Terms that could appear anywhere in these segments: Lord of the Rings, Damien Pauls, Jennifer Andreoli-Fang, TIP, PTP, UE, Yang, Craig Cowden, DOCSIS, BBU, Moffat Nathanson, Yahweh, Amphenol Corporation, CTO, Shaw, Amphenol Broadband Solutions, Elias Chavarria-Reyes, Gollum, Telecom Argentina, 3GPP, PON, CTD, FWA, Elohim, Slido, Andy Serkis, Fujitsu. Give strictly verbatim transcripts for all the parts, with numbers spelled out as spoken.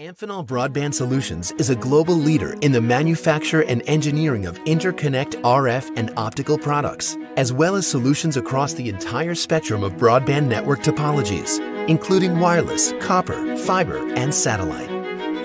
Amphenol Broadband Solutions is a global leader in the manufacture and engineering of interconnect R F and optical products, as well as solutions across the entire spectrum of broadband network topologies, including wireless, copper, fiber, and satellite.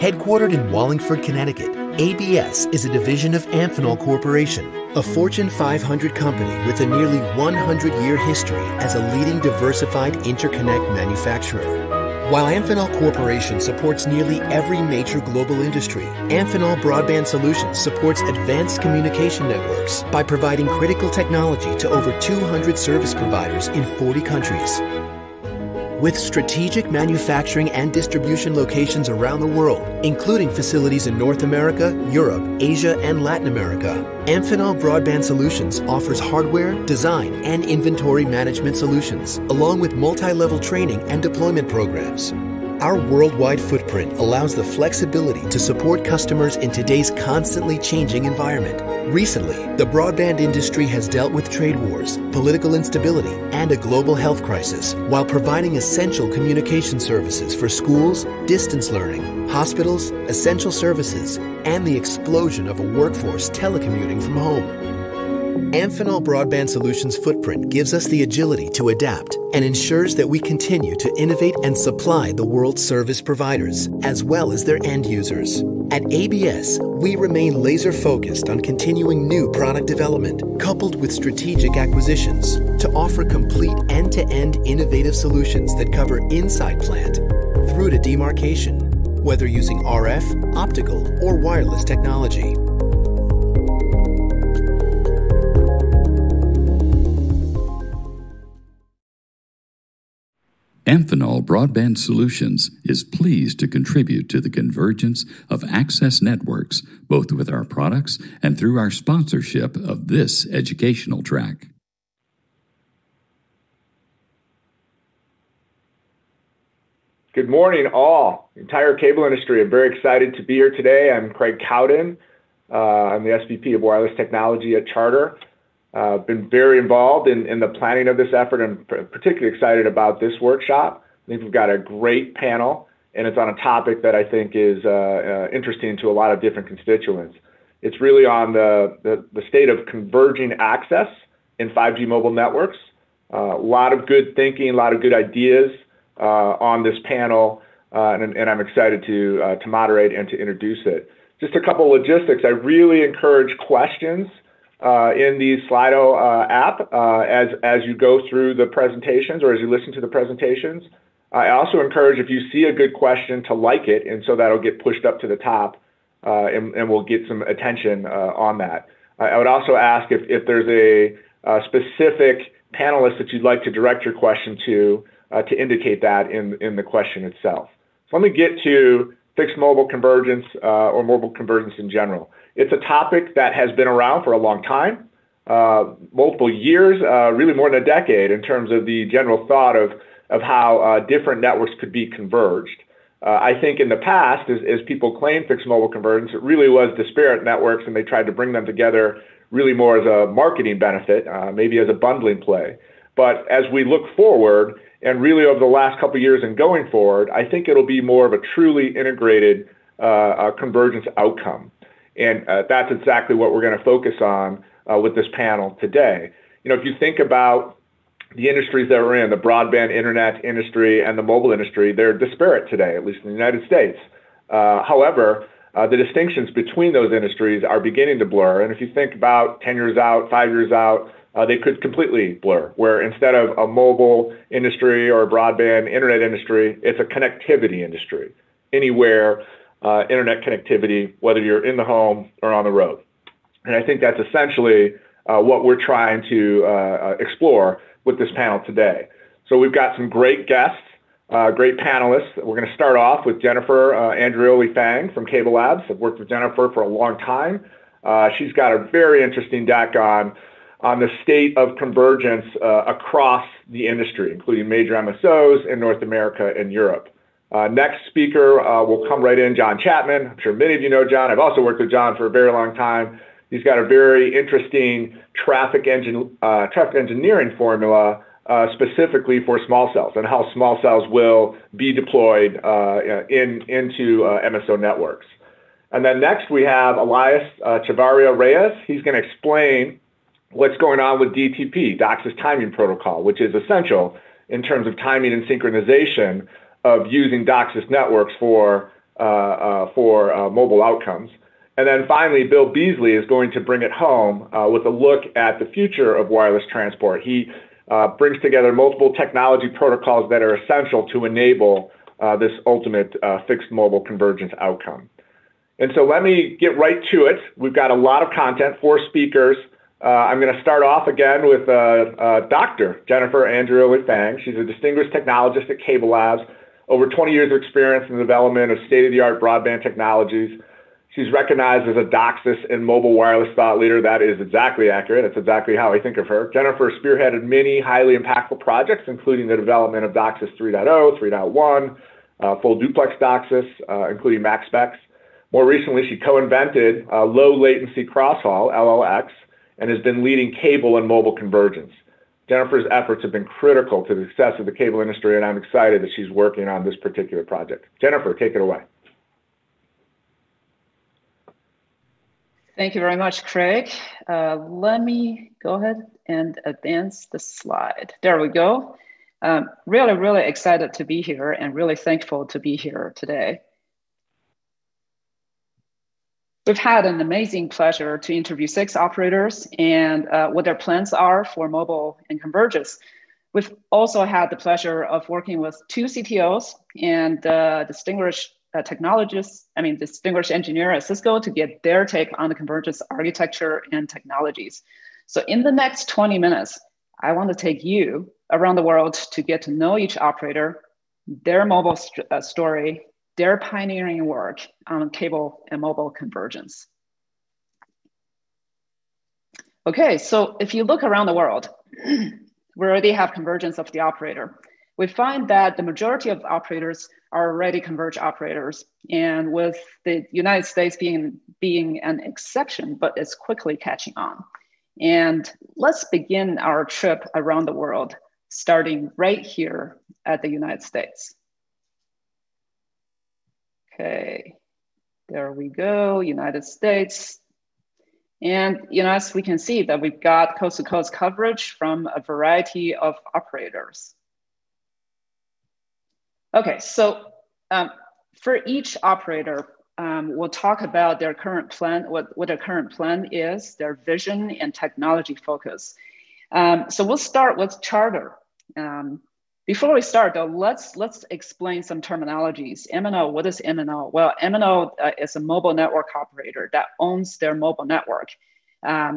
Headquartered in Wallingford, Connecticut, A B S is a division of Amphenol Corporation, a Fortune five hundred company with a nearly one hundred year history as a leading diversified interconnect manufacturer. While Amphenol Corporation supports nearly every major global industry, Amphenol Broadband Solutions supports advanced communication networks by providing critical technology to over two hundred service providers in forty countries. With strategic manufacturing and distribution locations around the world, including facilities in North America, Europe, Asia, and Latin America, Amphenol Broadband Solutions offers hardware, design, and inventory management solutions, along with multi-level training and deployment programs. Our worldwide footprint allows the flexibility to support customers in today's constantly changing environment. Recently, the broadband industry has dealt with trade wars, political instability, and a global health crisis, while providing essential communication services for schools, distance learning, hospitals, essential services, and the explosion of a workforce telecommuting from home. Amphenol Broadband Solutions' footprint gives us the agility to adapt and ensures that we continue to innovate and supply the world's service providers, as well as their end users. At A B S, we remain laser-focused on continuing new product development, coupled with strategic acquisitions, to offer complete end-to-end innovative solutions that cover inside plant through to demarcation, whether using R F, optical, or wireless technology. Amphenol Broadband Solutions is pleased to contribute to the convergence of access networks, both with our products and through our sponsorship of this educational track. Good morning, all. The entire cable industry, I'm very excited to be here today. I'm Craig Cowden. Uh, I'm the S V P of Wireless Technology at Charter. I've uh, been very involved in, in the planning of this effort, and particularly excited about this workshop. I think we've got a great panel, and it's on a topic that I think is uh, uh, interesting to a lot of different constituents. It's really on the, the, the state of converging access in five G mobile networks. Uh, a lot of good thinking, a lot of good ideas uh, on this panel, uh, and, and I'm excited to, uh, to moderate and to introduce it. Just a couple of logistics. I really encourage questions Uh, in the Slido uh, app uh, as, as you go through the presentations or as you listen to the presentations. I also encourage, if you see a good question, to like it, and so that'll get pushed up to the top uh, and, and we'll get some attention uh, on that. I, I would also ask if, if there's a, a specific panelist that you'd like to direct your question to, uh, to indicate that in, in the question itself. So let me get to fixed mobile convergence uh, or mobile convergence in general. It's a topic that has been around for a long time, uh, multiple years, uh, really more than a decade in terms of the general thought of, of how uh, different networks could be converged. Uh, I think in the past, as, as people claim fixed mobile convergence, it really was disparate networks and they tried to bring them together really more as a marketing benefit, uh, maybe as a bundling play. But as we look forward, and really over the last couple of years and going forward, I think it'll be more of a truly integrated uh, uh, convergence outcome. And uh, that's exactly what we're going to focus on uh, with this panel today. You know, if you think about the industries that we're in, the broadband internet industry and the mobile industry, they're disparate today, at least in the United States. Uh, however, uh, the distinctions between those industries are beginning to blur. And if you think about ten years out, five years out, uh, they could completely blur, where instead of a mobile industry or a broadband internet industry, it's a connectivity industry. Anywhere Uh, internet connectivity, whether you're in the home or on the road. And I think that's essentially uh, what we're trying to uh, explore with this panel today. So we've got some great guests, uh, great panelists. We're going to start off with Jennifer uh, Andreoli-Fang from CableLabs. I've worked with Jennifer for a long time. Uh, she's got a very interesting deck on, on the state of convergence uh, across the industry, including major M S Os in North America and Europe. Uh, next speaker uh, will come right in, John Chapman. I'm sure many of you know John. I've also worked with John for a very long time. He's got a very interesting traffic engine, uh, traffic engineering formula uh, specifically for small cells and how small cells will be deployed uh, in into uh, M S O networks. And then next we have Elias uh, Chavarria-Reyes. He's going to explain what's going on with D T P, DOCSIS timing protocol, which is essential in terms of timing and synchronization of using DOCSIS networks for uh, uh, for uh, mobile outcomes. And then finally, Bill Beesley is going to bring it home uh, with a look at the future of wireless transport. He uh, brings together multiple technology protocols that are essential to enable uh, this ultimate uh, fixed mobile convergence outcome. And so let me get right to it. We've got a lot of content, four speakers. Uh, I'm going to start off again with uh, uh, Doctor Jennifer Andreoli-Fang. She's a distinguished technologist at CableLabs, over twenty years of experience in the development of state-of-the-art broadband technologies. She's recognized as a DOCSIS and mobile wireless thought leader. That is exactly accurate. That's exactly how I think of her. Jennifer spearheaded many highly impactful projects, including the development of DOCSIS three point oh, three point one, uh, full duplex DOCSIS, uh, including max specs. More recently, she co-invented uh, low latency crosshaul, L L X, and has been leading cable and mobile convergence. Jennifer's efforts have been critical to the success of the cable industry, and I'm excited that she's working on this particular project. Jennifer, take it away. Thank you very much, Craig. Uh, let me go ahead and advance the slide. There we go. Um, really, really excited to be here and really thankful to be here today. We've had an amazing pleasure to interview six operators and uh, what their plans are for mobile and convergence. We've also had the pleasure of working with two C T Os and uh, distinguished Uh, technologists, I mean, distinguished engineer at Cisco to get their take on the convergence architecture and technologies. So in the next twenty minutes, I want to take you around the world to get to know each operator, their mobile st uh, story, their pioneering work on cable and mobile convergence. Okay, so if you look around the world, we already have convergence of the operator. We find that the majority of operators are already converged operators, and with the United States being, being an exception, but it's quickly catching on. And let's begin our trip around the world, starting right here at the United States. Okay, there we go, United States. And you know, as we can see that we've got coast-to-coast coverage from a variety of operators. Okay, so um, for each operator, um, we'll talk about their current plan, what, what their current plan is, their vision and technology focus. Um, so we'll start with Charter. Um, before we start though, let's, let's explain some terminologies. M N O, what is M N O? Well, M N O uh, is a mobile network operator that owns their mobile network. Um,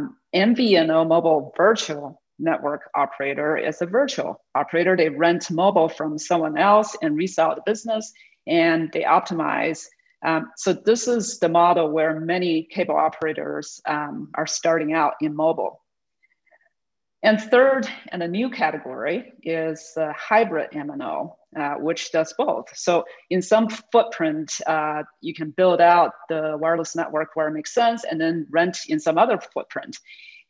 M V N O, mobile virtual network operator, is a virtual operator. They rent mobile from someone else and resell the business, and they optimize. Um, so this is the model where many cable operators um, are starting out in mobile. And third, and a new category, is uh, hybrid M N O, uh, which does both. So in some footprint, uh, you can build out the wireless network where it makes sense and then rent in some other footprint.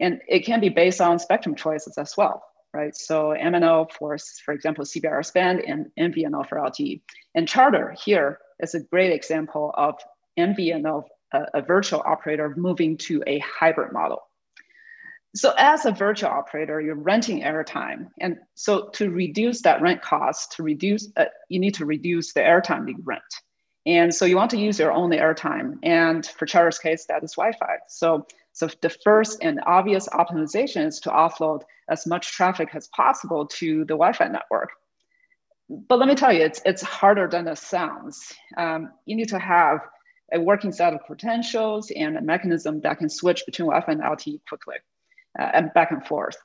And it can be based on spectrum choices as well, right? So M N O for, for example, C B R S band, and M V N O for L T E. And Charter here is a great example of M V N O, a, a virtual operator moving to a hybrid model. So as a virtual operator, you're renting airtime. And so to reduce that rent cost, to reduce, uh, you need to reduce the airtime you rent. And so you want to use your own airtime. And for Charter's case, that is Wi-Fi. So So the first and obvious optimization is to offload as much traffic as possible to the Wi-Fi network. But let me tell you, it's, it's harder than it sounds. Um, you need to have a working set of potentials and a mechanism that can switch between Wi-Fi and L T E quickly uh, and back and forth.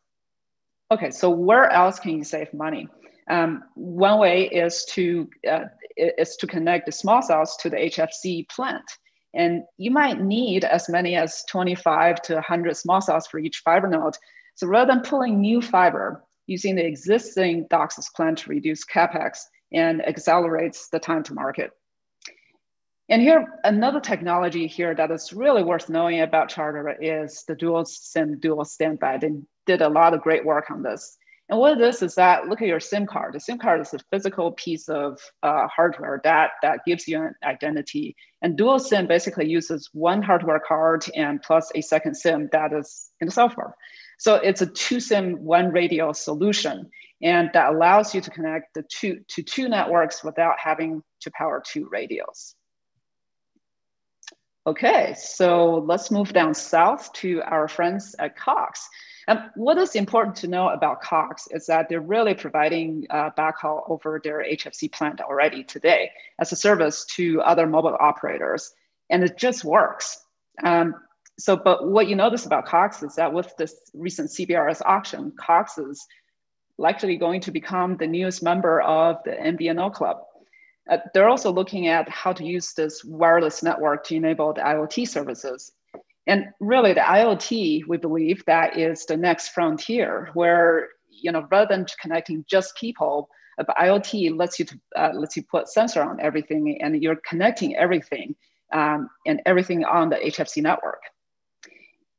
Okay, so where else can you save money? Um, one way is to, uh, is to connect the small cells to the H F C plant. And you might need as many as twenty-five to one hundred small cells for each fiber node. So rather than pulling new fiber, using the existing DOCSIS plan to reduce CapEx and accelerates the time to market. And here, another technology here that is really worth knowing about Charter is the dual SIM, dual standby. They did a lot of great work on this. And what it is is that, look at your SIM card. The SIM card is a physical piece of uh, hardware that, that gives you an identity. And dual SIM basically uses one hardware card and plus a second SIM that is in the software. So it's a two SIM, one radio solution. And that allows you to connect the two, to two networks without having to power two radios. Okay, so let's move down south to our friends at Cox. And what is important to know about Cox is that they're really providing uh, backhaul over their H F C plant already today as a service to other mobile operators, and it just works. Um, so, but what you notice about Cox is that with this recent C B R S auction, Cox is likely going to become the newest member of the M V N O club. Uh, they're also looking at how to use this wireless network to enable the IoT services. And really the IoT, we believe that is the next frontier where, you know, rather than connecting just people, but IoT lets you, to, uh, lets you put sensor on everything and you're connecting everything um, and everything on the H F C network.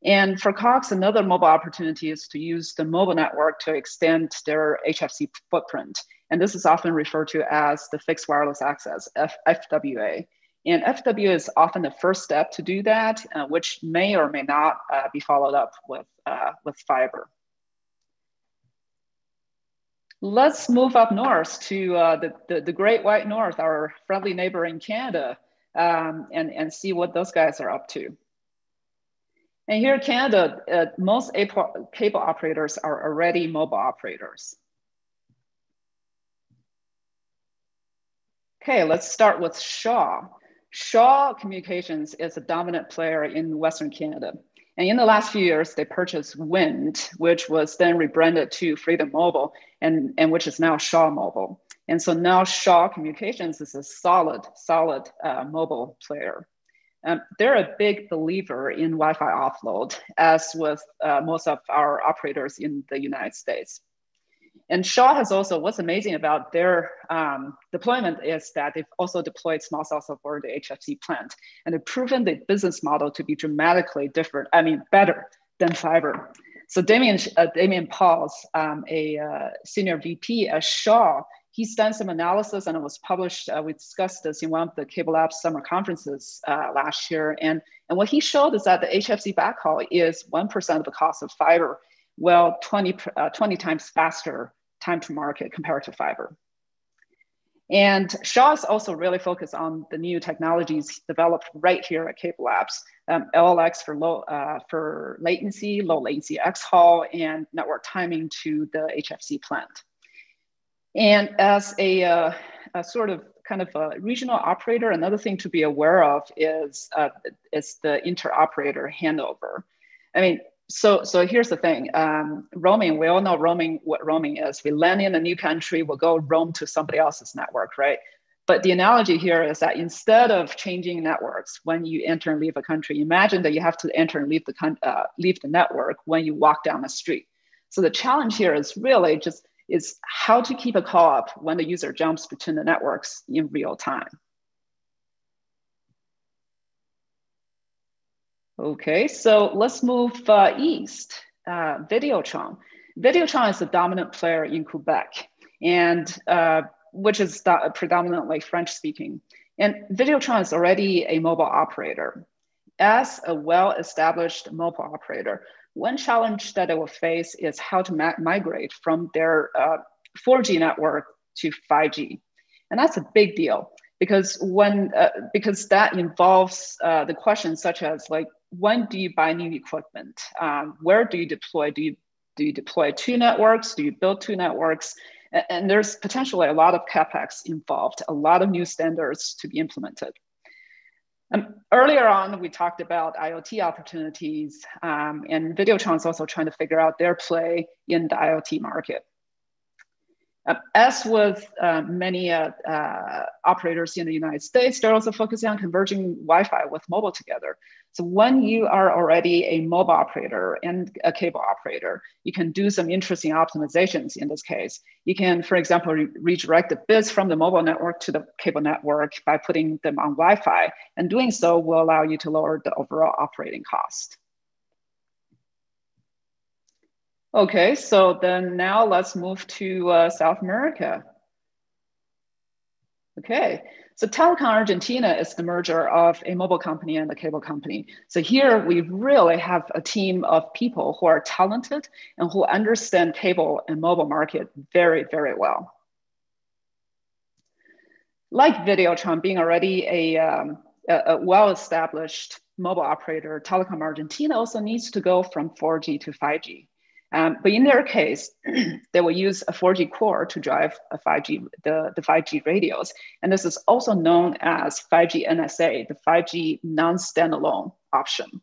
And for Cox, another mobile opportunity is to use the mobile network to extend their H F C footprint. And this is often referred to as the fixed wireless access, F W A. And F W A is often the first step to do that, uh, which may or may not uh, be followed up with, uh, with fiber. Let's move up north to uh, the, the, the Great White North, our friendly neighbor in Canada, um, and, and see what those guys are up to. And here in Canada, uh, most cable operators are already mobile operators. Okay, let's start with Shaw. Shaw Communications is a dominant player in Western Canada. And in the last few years, they purchased Wind, which was then rebranded to Freedom Mobile, and, and which is now Shaw Mobile. And so now Shaw Communications is a solid, solid uh, mobile player. Um, they're a big believer in Wi-Fi offload, as with uh, most of our operators in the United States. And Shaw has also, what's amazing about their um, deployment is that they've also deployed small cell software to the H F C plant, and they've proven the business model to be dramatically different, I mean, better than fiber. So Damien, uh, Damien Pauls, um, a uh, senior V P at Shaw, he's done some analysis and it was published. Uh, we discussed this in one of the CableLabs summer conferences uh, last year. And, and what he showed is that the H F C backhaul is one percent of the cost of fiber, well, twenty, uh, twenty times faster time to market compared to fiber. And Shaw is also really focused on the new technologies developed right here at CableLabs, um, L L X for, low, uh, for latency, low latency xHaul, and network timing to the H F C plant. And as a, uh, a sort of kind of a regional operator, another thing to be aware of is, uh, is the inter-operator handover. I mean, so, so here's the thing, um, roaming, we all know roaming, what roaming is. We land in a new country, we'll go roam to somebody else's network, right? But the analogy here is that instead of changing networks when you enter and leave a country, imagine that you have to enter and leave the, uh, leave the network when you walk down the street. So the challenge here is really just is how to keep a call up when the user jumps between the networks in real time. Okay, so let's move uh, east, uh, Videotron. Videotron is the dominant player in Quebec, and uh, which is predominantly French speaking. And Videotron is already a mobile operator. As a well-established mobile operator, one challenge that they will face is how to migrate from their uh, four G network to five G. And that's a big deal because, when, uh, because that involves uh, the questions such as like, when do you buy new equipment? Um, where do you deploy? Do you, do you deploy two networks? Do you build two networks? And, and there's potentially a lot of CapEx involved, a lot of new standards to be implemented. Um, earlier on, we talked about IoT opportunities, um, and Videotron is also trying to figure out their play in the IoT market. Uh, as with uh, many uh, uh, operators in the United States, they're also focusing on converging Wi-Fi with mobile together. So when you are already a mobile operator and a cable operator, you can do some interesting optimizations in this case. You can, for example, re redirect the bits from the mobile network to the cable network by putting them on Wi-Fi, and doing so will allow you to lower the overall operating cost. Okay, so then now let's move to uh, South America. Okay, so Telecom Argentina is the merger of a mobile company and a cable company. So here we really have a team of people who are talented and who understand cable and mobile market very, very well. Like Videotron being already a, um, a, a well-established mobile operator, Telecom Argentina also needs to go from four G to five G. Um, but in their case, they will use a four G core to drive a five G, the, the five G radios. And this is also known as five G N S A, the five G non-standalone option.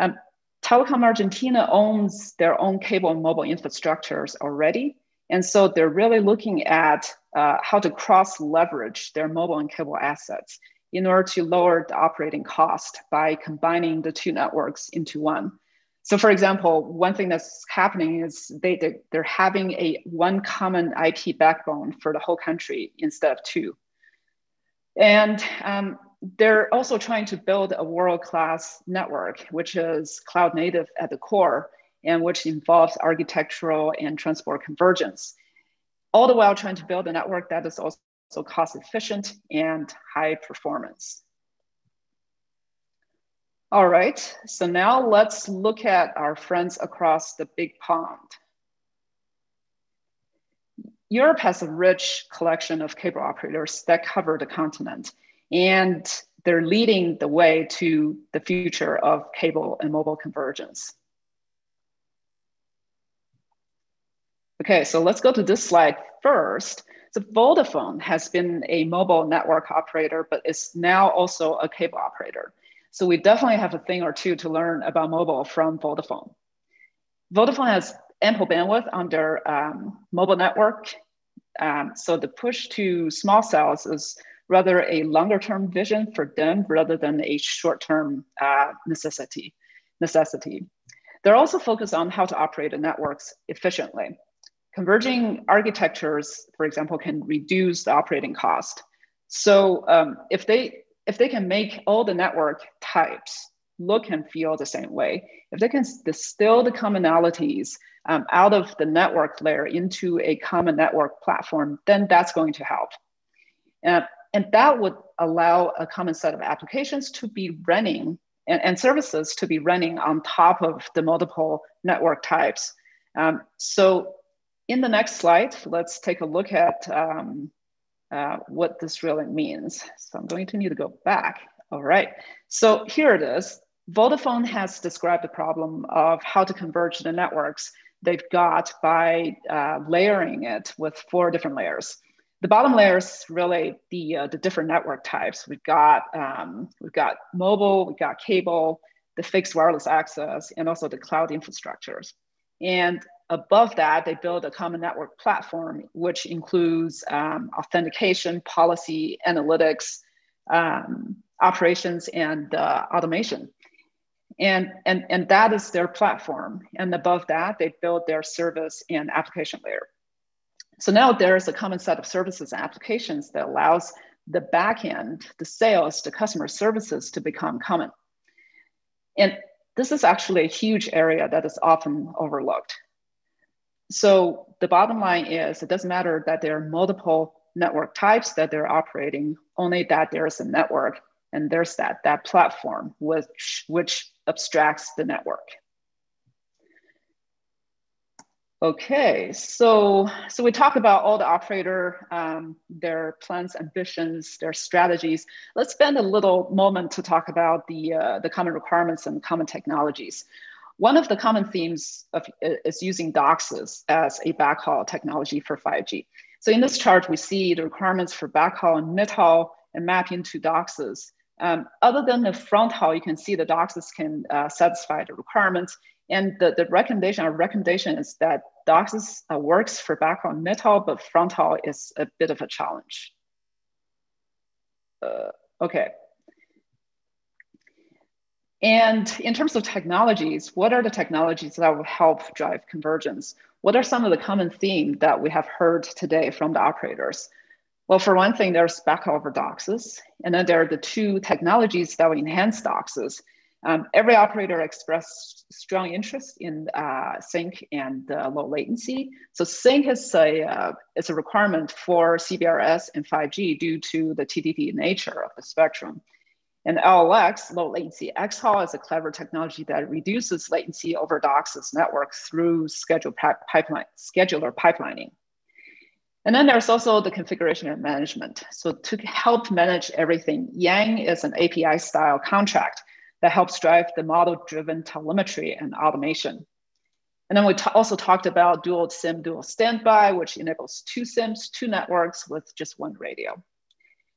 Um, Telecom Argentina owns their own cable and mobile infrastructures already. And so they're really looking at uh, how to cross leverage their mobile and cable assets in order to lower the operating cost by combining the two networks into one. So for example, one thing that's happening is they, they, they're having a one common I P backbone for the whole country instead of two. And um, they're also trying to build a world-class network, which is cloud native at the core, and which involves architectural and transport convergence, all the while trying to build a network that is also cost efficient and high performance. All right, so now let's look at our friends across the big pond. Europe has a rich collection of cable operators that cover the continent, and they're leading the way to the future of cable and mobile convergence. Okay, so let's go to this slide first. So Vodafone has been a mobile network operator, but is now also a cable operator. So we definitely have a thing or two to learn about mobile from Vodafone. Vodafone has ample bandwidth on their um, mobile network. Um, so the push to small cells is rather a longer term vision for them rather than a short term uh, necessity. necessity. They're also focused on how to operate the networks efficiently. Converging architectures, for example, can reduce the operating cost. So um, if they If they can make all the network types look and feel the same way, if they can distill the commonalities um, out of the network layer into a common network platform, then that's going to help. Uh, and that would allow a common set of applications to be running and, and services to be running on top of the multiple network types. Um, so in the next slide, let's take a look at um, Uh, what this really means. So I'm going to need to go back. All right, so here it is. Vodafone has described the problem of how to converge the networks they've got by uh, layering it with four different layers. The bottom layer is really the, uh, the different network types. We've got, um, we've got mobile, we've got cable, the fixed wireless access, and also the cloud infrastructures. And above that, they build a common network platform, which includes um, authentication, policy, analytics, um, operations, and uh, automation. And, and, and that is their platform. And above that, they build their service and application layer. So now there's a common set of services and applications that allows the backend, the sales, the customer services to become common. And this is actually a huge area that is often overlooked. So the bottom line is, it doesn't matter that there are multiple network types that they're operating, only that there is a network and there's that, that platform which, which abstracts the network. Okay, so, so we talked about all the operator, um, their plans, ambitions, their strategies. Let's spend a little moment to talk about the, uh, the common requirements and common technologies. One of the common themes of, is using DOCSIS as a backhaul technology for five G. So in this chart, we see the requirements for backhaul and midhaul and mapping to DOCSIS. Um, other than the fronthaul, you can see the DOCSIS can uh, satisfy the requirements. And the, the recommendation, our recommendation is that DOCSIS uh, works for backhaul and midhaul, but fronthaul is a bit of a challenge. Uh, okay. And in terms of technologies, what are the technologies that will help drive convergence? What are some of the common themes that we have heard today from the operators? Well, for one thing, there's backhaul over DOCSIS, and then there are the two technologies that will enhance DOCSIS. Um, every operator expressed strong interest in uh, sync and uh, low latency. So sync is a, uh, is a requirement for C B R S and five G due to the T D D nature of the spectrum. And L L X, low latency xHaul, is a clever technology that reduces latency over DOCSIS network through schedule pi pipeline, scheduler pipelining. And then there's also the configuration and management. So to help manage everything, Yang is an A P I style contract that helps drive the model-driven telemetry and automation. And then we also talked about dual SIM, dual standby, which enables two SIMs, two networks with just one radio.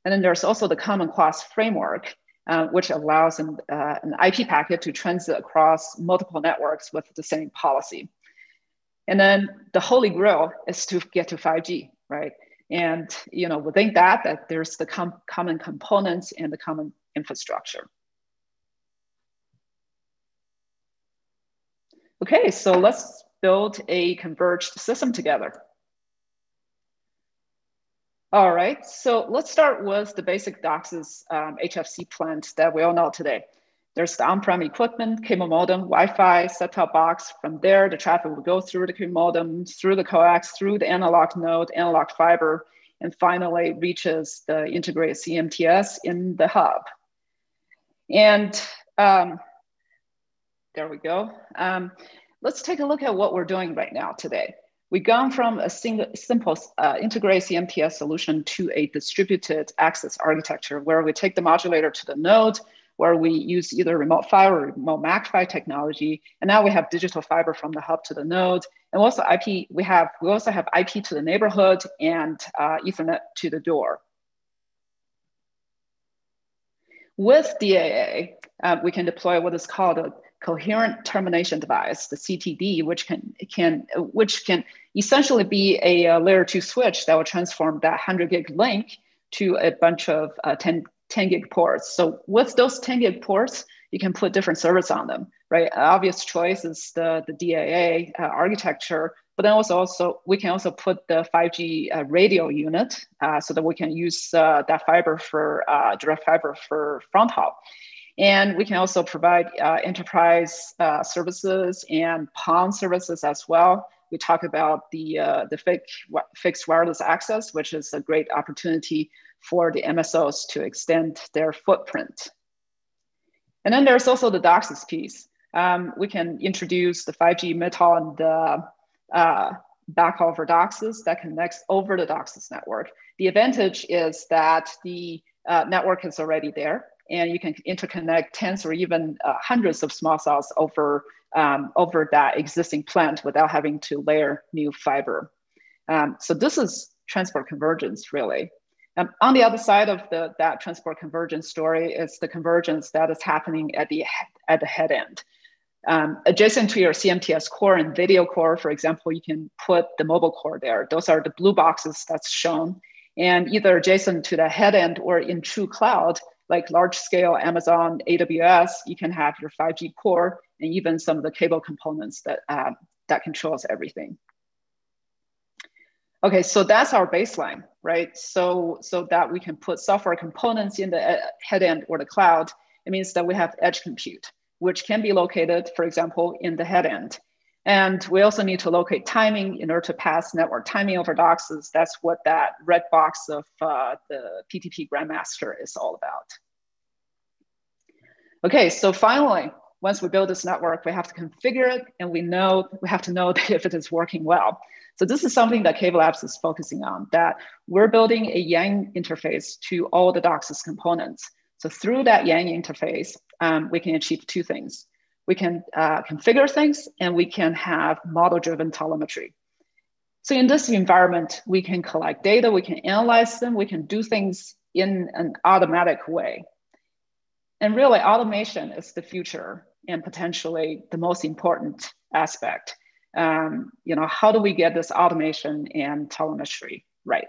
And then there's also the common class framework, uh, which allows an, uh, an I P packet to transit across multiple networks with the same policy. And then the holy grail is to get to five G, right? And you know, within that, that there's the com common components and the common infrastructure. Okay, so let's build a converged system together. All right, so let's start with the basic DOCSIS um, H F C plant that we all know today. There's the on-prem equipment, cable modem, Wi-Fi, set-top box. From there, the traffic will go through the cable modem, through the coax, through the analog node, analog fiber, and finally reaches the integrated C M T S in the hub. And um, there we go. Um, let's take a look at what we're doing right now today. We've gone from a single, simple uh, integrated C M T S solution to a distributed access architecture where we take the modulator to the node, where we use either remote fiber or remote MACPHY technology. And now we have digital fiber from the hub to the node. And also I P, we have, we also have I P to the neighborhood and uh, Ethernet to the door. With D A A, uh, we can deploy what is called a coherent termination device, the C T D, which can, can, which can essentially be a, a layer two switch that will transform that one hundred gig link to a bunch of uh, ten gig ports. So with those ten gig ports, you can put different servers on them, right? An obvious choice is the, the D A A uh, architecture, but then also, also we can also put the five G uh, radio unit uh, so that we can use uh, that fiber for uh, direct fiber for front haul. And we can also provide uh, enterprise uh, services and P O N services as well. We talk about the, uh, the fixed wireless access, which is a great opportunity for the M S Os to extend their footprint. And then there's also the DOCSIS piece. Um, we can introduce the five G mid-haul and the uh, backhaul for DOCSIS that connects over the DOCSIS network. The advantage is that the uh, network is already there, and you can interconnect tens or even uh, hundreds of small cells over, um, over that existing plant without having to layer new fiber. Um, so this is transport convergence, really. Um, on the other side of the, that transport convergence story is the convergence that is happening at the, at the head end. Um, adjacent to your C M T S core and video core, for example, you can put the mobile core there. Those are the blue boxes that's shown. And either adjacent to the head end or in true cloud, like large scale Amazon, A W S, you can have your five G core and even some of the cable components that, uh, that controls everything. Okay, so that's our baseline, right? So, so that we can put software components in the head end or the cloud, it means that we have edge compute, which can be located, for example, in the head end. And we also need to locate timing in order to pass network timing over DOCSIS. That's what that red box of uh, the P T P Grandmaster is all about. Okay, so finally, once we build this network, we have to configure it, and we know we have to know that if it is working well. So this is something that CableLabs is focusing on, that we're building a Yang interface to all the DOCSIS components. So through that Yang interface, um, we can achieve two things. We can uh, configure things, and we can have model-driven telemetry. So in this environment, we can collect data, we can analyze them, we can do things in an automatic way. And really, automation is the future and potentially the most important aspect. Um, you know, how do we get this automation and telemetry right?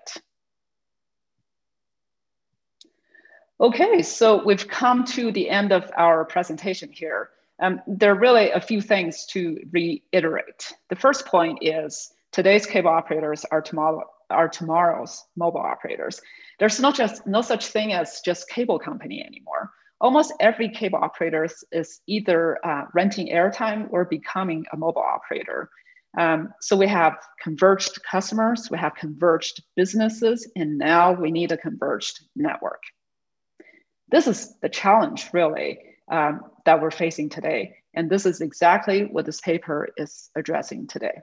Okay, so we've come to the end of our presentation here. Um, there are really a few things to reiterate. The first point is today's cable operators are, tomorrow, are tomorrow's mobile operators. There's not just, no such thing as just cable company anymore. almost every cable operator is either uh, renting airtime or becoming a mobile operator. Um, so we have converged customers, we have converged businesses, and now we need a converged network. This is the challenge, really, um, that we're facing today. And this is exactly what this paper is addressing today.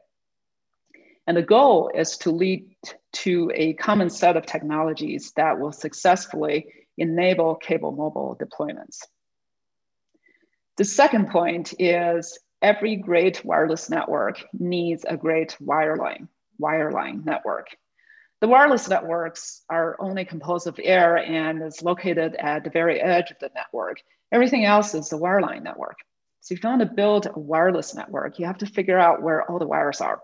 And the goal is to lead to a common set of technologies that will successfully enable cable mobile deployments. The second point is every great wireless network needs a great wireline, wireline network. The wireless networks are only composed of air and is located at the very edge of the network. Everything else is the wireline network. So if you want to build a wireless network, you have to figure out where all the wires are.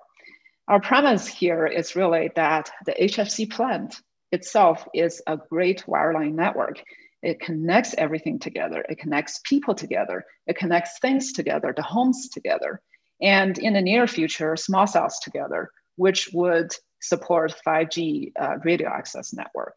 Our premise here is really that the H F C plant itself is a great wireline network. It connects everything together. It connects people together. It connects things together, the homes together. And in the near future, small cells together, which would support five G uh, radio access network.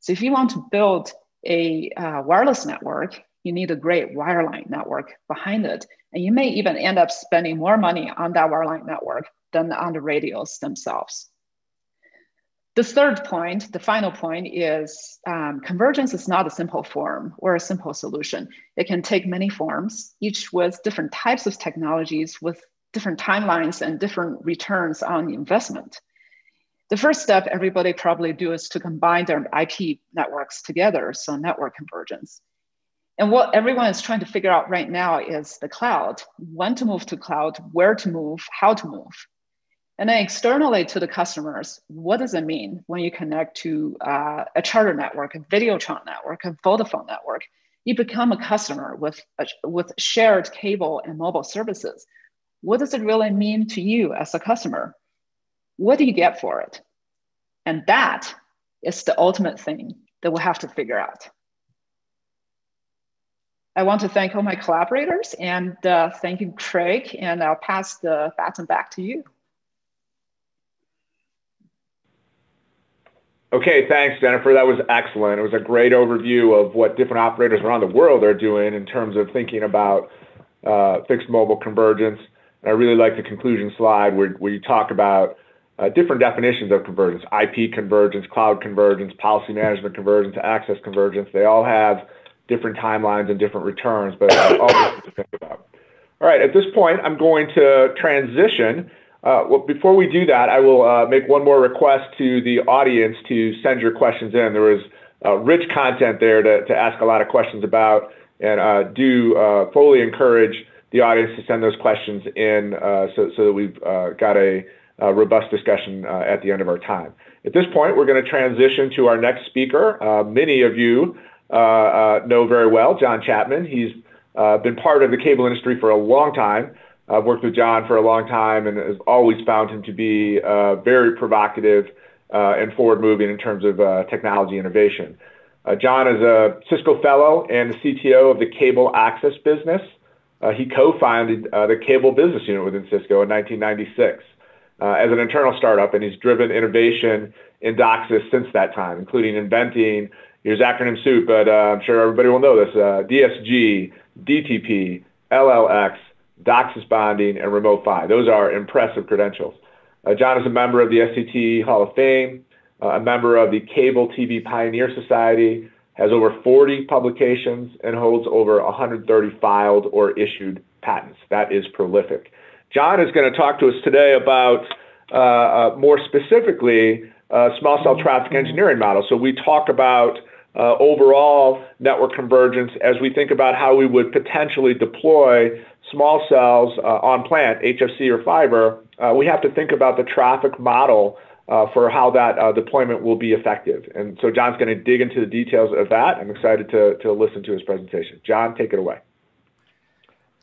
So if you want to build a uh, wireless network, you need a great wireline network behind it. And you may even end up spending more money on that wireline network than on the radios themselves. The third point, the final point is um, convergence is not a simple form or a simple solution. It can take many forms, each with different types of technologies with different timelines and different returns on investment. The first step everybody probably do is to combine their I P networks together, so network convergence. And what everyone is trying to figure out right now is the cloud, when to move to cloud, where to move, how to move. And then externally to the customers, what does it mean when you connect to uh, a Charter network, a Videotron network, a Vodafone network? You become a customer with, a, with shared cable and mobile services. What does it really mean to you as a customer? What do you get for it? And that is the ultimate thing that we'll have to figure out. I want to thank all my collaborators and uh, thank you, Craig, and I'll pass the baton back to you. Okay, thanks, Jennifer. That was excellent. It was a great overview of what different operators around the world are doing in terms of thinking about uh, fixed mobile convergence. And I really like the conclusion slide where, where you talk about uh, different definitions of convergence, I P convergence, cloud convergence, policy management convergence, access convergence. They all have different timelines and different returns, but all to think about. All right, at this point, I'm going to transition. Uh, well, before we do that, I will uh, make one more request to the audience to send your questions in. There was uh, rich content there to, to ask a lot of questions about, and uh, do uh, fully encourage the audience to send those questions in uh, so, so that we've uh, got a, a robust discussion uh, at the end of our time. At this point, we're going to transition to our next speaker. Uh, many of you uh, uh, know very well John Chapman. He's uh, been part of the cable industry for a long time. I've worked with John for a long time and has always found him to be uh, very provocative uh, and forward-moving in terms of uh, technology innovation. Uh, John is a Cisco Fellow and the C T O of the cable access business. Uh, he co-founded uh, the cable business unit within Cisco in nineteen ninety-six uh, as an internal startup, and he's driven innovation in DOCSIS since that time, including inventing, here's acronym soup, but uh, I'm sure everybody will know this, uh, D S G, D T P, L L X, DOCSIS bonding, and remote PHY. Those are impressive credentials. Uh, John is a member of the S C T E Hall of Fame, uh, a member of the Cable T V Pioneer Society, has over forty publications, and holds over one hundred thirty filed or issued patents. That is prolific. John is going to talk to us today about, uh, uh, more specifically, uh, small cell traffic engineering models. So we talk about Uh, overall network convergence as we think about how we would potentially deploy small cells uh, on plant, H F C or fiber. Uh, we have to think about the traffic model uh, for how that uh, deployment will be effective. And so John's going to dig into the details of that. I'm excited to, to listen to his presentation. John, take it away.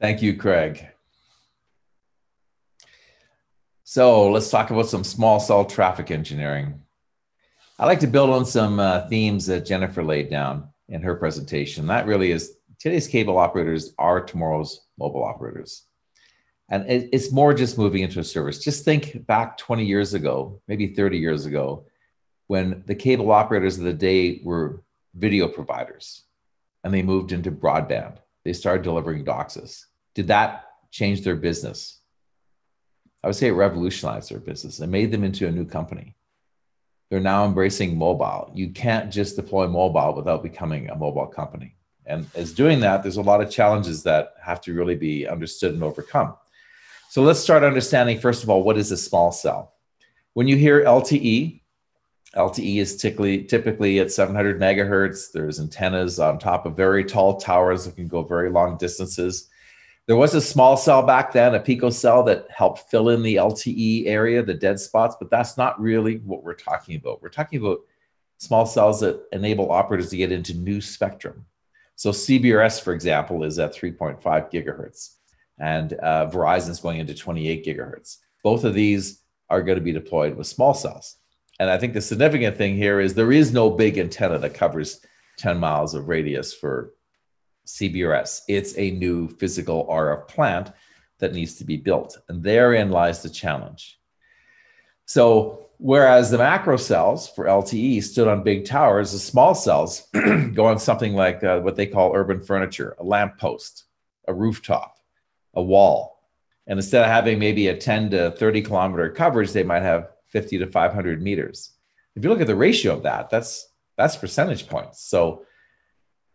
Thank you, Craig. So let's talk about some small cell traffic engineering. I like to build on some uh, themes that Jennifer laid down in her presentation. That really is today's cable operators are tomorrow's mobile operators. And it, it's more just moving into a service. Just think back twenty years ago, maybe thirty years ago, when the cable operators of the day were video providers. and they moved into broadband. They started delivering DOCSIS. Did that change their business? I would say it revolutionized their business. It made them into a new company. They're now embracing mobile. You can't just deploy mobile without becoming a mobile company. And as doing that, there's a lot of challenges that have to really be understood and overcome. So let's start understanding, first of all, what is a small cell? When you hear L T E, L T E is typically, typically at seven hundred megahertz. There's antennas on top of very tall towers that can go very long distances. There was a small cell back then, a picocell, that helped fill in the L T E area, the dead spots, but that's not really what we're talking about. We're talking about small cells that enable operators to get into new spectrum. So C B R S, for example, is at three point five gigahertz, and uh, Verizon's going into twenty-eight gigahertz. Both of these are going to be deployed with small cells. And I think the significant thing here is there is no big antenna that covers ten miles of radius for C B R S. It's a new physical R F plant that needs to be built. And therein lies the challenge. So whereas the macro cells for L T E stood on big towers, the small cells go on something like uh, what they call urban furniture, a lamppost, a rooftop, a wall. And instead of having maybe a ten to thirty kilometer coverage, they might have fifty to five hundred meters. If you look at the ratio of that, that's, that's percentage points. So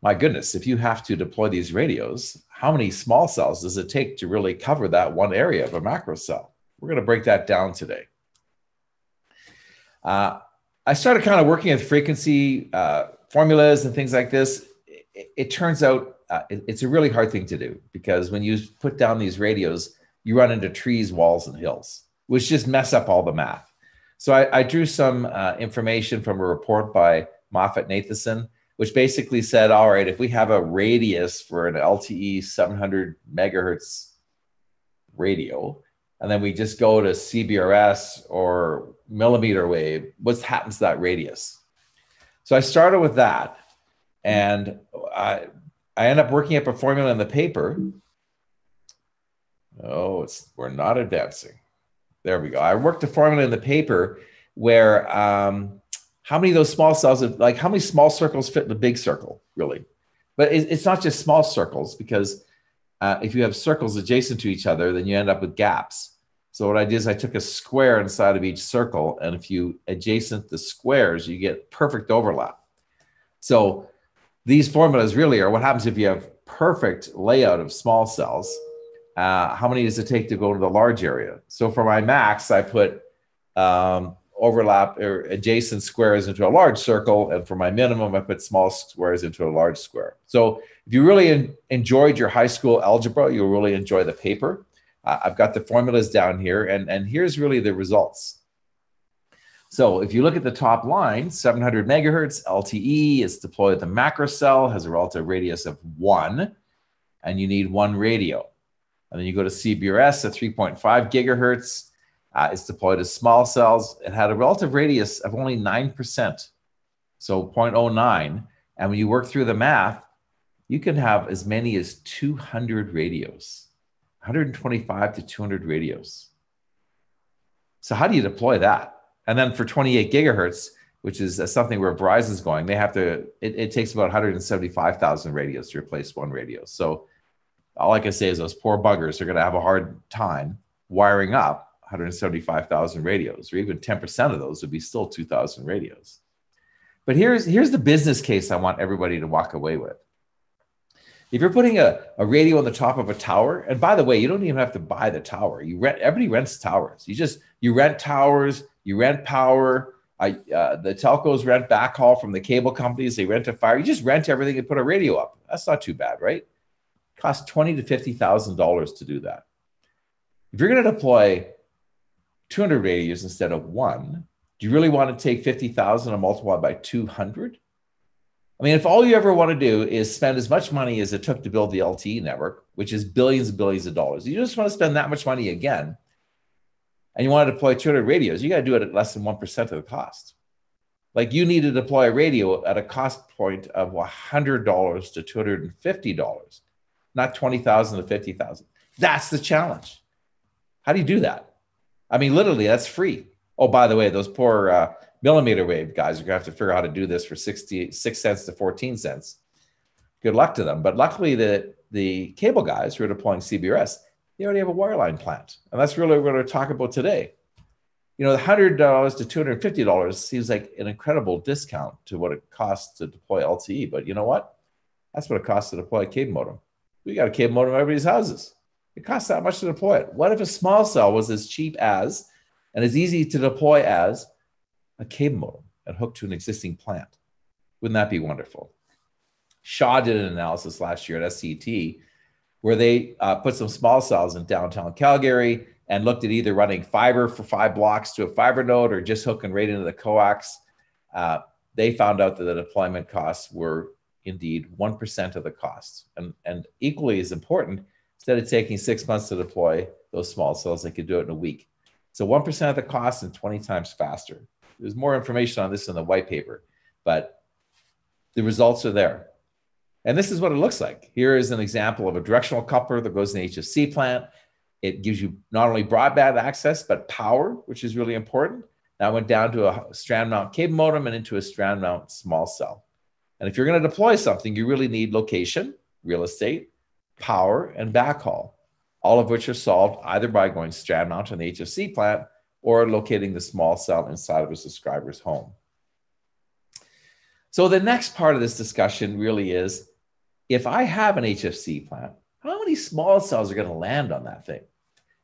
my goodness, if you have to deploy these radios, how many small cells does it take to really cover that one area of a macro cell? We're going to break that down today. Uh, I started kind of working with frequency uh, formulas and things like this. It, it turns out uh, it, it's a really hard thing to do, because when you put down these radios, you run into trees, walls, and hills, which just mess up all the math. So I, I drew some uh, information from a report by Moffat Nathanson, which basically said, all right, if we have a radius for an L T E seven hundred megahertz radio, and then we just go to C B R S or millimeter wave, what happens to that radius? So I started with that, and I, I end up working up a formula in the paper. Oh, it's, we're not advancing. There we go. I worked a formula in the paper where, um, how many of those small cells, like how many small circles fit in a big circle, really? But it's not just small circles, because uh, if you have circles adjacent to each other, then you end up with gaps. So what I did is I took a square inside of each circle, and if you adjacent the squares, you get perfect overlap. So these formulas really are what happens if you have perfect layout of small cells. Uh, how many does it take to go to the large area? So for my max, I put um, overlap or adjacent squares into a large circle. And for my minimum, I put small squares into a large square. So if you really en enjoyed your high school algebra, you'll really enjoy the paper. Uh, I've got the formulas down here, and, and here's really the results. So if you look at the top line, seven hundred megahertz, L T E, it's deployed, the macro cell has a relative radius of one, and you need one radio. And then you go to C B R S at three point five gigahertz, Uh, it's deployed as small cells. It had a relative radius of only nine percent, so zero point zero nine. And when you work through the math, you can have as many as two hundred radios, one hundred twenty-five to two hundred radios. So how do you deploy that? And then for twenty-eight gigahertz, which is something where Verizon's going, they have to, it, it takes about one hundred seventy-five thousand radios to replace one radio. So all I can say is those poor buggers are going to have a hard time wiring up one hundred seventy-five thousand radios, or even ten percent of those would be still two thousand radios. But here's, here's the business case I want everybody to walk away with. If you're putting a, a radio on the top of a tower, and by the way, you don't even have to buy the tower. You rent, everybody rents towers. You just, you rent towers, you rent power. I, uh, the telcos rent backhaul from the cable companies. They rent a fire. You just rent everything and put a radio up. That's not too bad, right? It costs twenty thousand to fifty thousand dollars to do that. If you're going to deploy two hundred radios instead of one, do you really want to take fifty thousand and multiply by two hundred? I mean, if all you ever want to do is spend as much money as it took to build the L T E network, which is billions and billions of dollars, you just want to spend that much money again, and you want to deploy two hundred radios, you got to do it at less than one percent of the cost. Like, you need to deploy a radio at a cost point of one hundred to two hundred fifty dollars, not twenty thousand to fifty thousand. That's the challenge. How do you do that? I mean, literally, that's free. Oh, by the way, those poor uh, millimeter wave guys are going to have to figure out how to do this for sixty-six cents to fourteen cents. good luck to them. But luckily, the, the cable guys who are deploying C B R S, they already have a wireline plant. And that's really what we're going to talk about today. You know, one hundred dollars to two hundred fifty dollars seems like an incredible discount to what it costs to deploy L T E. But you know what? That's what it costs to deploy a cable modem. We got a cable modem in everybody's houses. It costs that much to deploy it. What if a small cell was as cheap as and as easy to deploy as a cable modem and hooked to an existing plant? Wouldn't that be wonderful? Shaw did an analysis last year at S C T E where they uh, put some small cells in downtown Calgary and looked at either running fiber for five blocks to a fiber node or just hooking right into the coax. Uh, they found out that the deployment costs were indeed one percent of the costs. And, and equally as important, instead of taking six months to deploy those small cells, they could do it in a week. So one percent of the cost and twenty times faster. There's more information on this in the white paper, but the results are there. And this is what it looks like. Here is an example of a directional coupler that goes in an H F C plant. It gives you not only broadband access, but power, which is really important. That went down to a strand mount cable modem and into a strand mount small cell. And if you're going to deploy something, you really need location, real estate, power, and backhaul, all of which are solved either by going strand mount on the H F C plant or locating the small cell inside of a subscriber's home. So the next part of this discussion really is, if I have an H F C plant, how many small cells are going to land on that thing?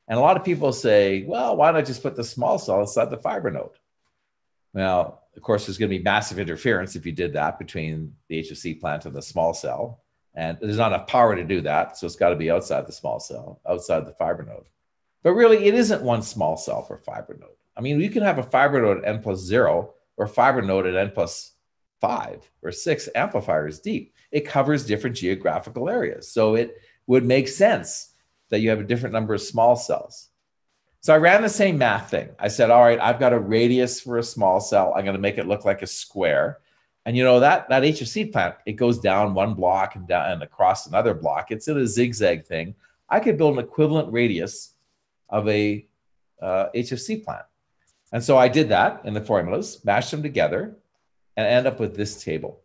And a lot of people say, well, why not just put the small cell inside the fiber node? Well, of course, there's going to be massive interference if you did that between the H F C plant and the small cell. And there's not enough power to do that. So it's got to be outside the small cell, outside the fiber node. But really, it isn't one small cell for fiber node. I mean, you can have a fiber node at N plus zero or fiber node at N plus five or six amplifiers deep. It covers different geographical areas. So it would make sense that you have a different number of small cells. So I ran the same math thing. I said, all right, I've got a radius for a small cell. I'm going to make it look like a square. And you know, that, that H F C plant, it goes down one block and down and across another block. It's in a zigzag thing. I could build an equivalent radius of a uh, H F C plant. And so I did that in the formulas, mashed them together, and end up with this table.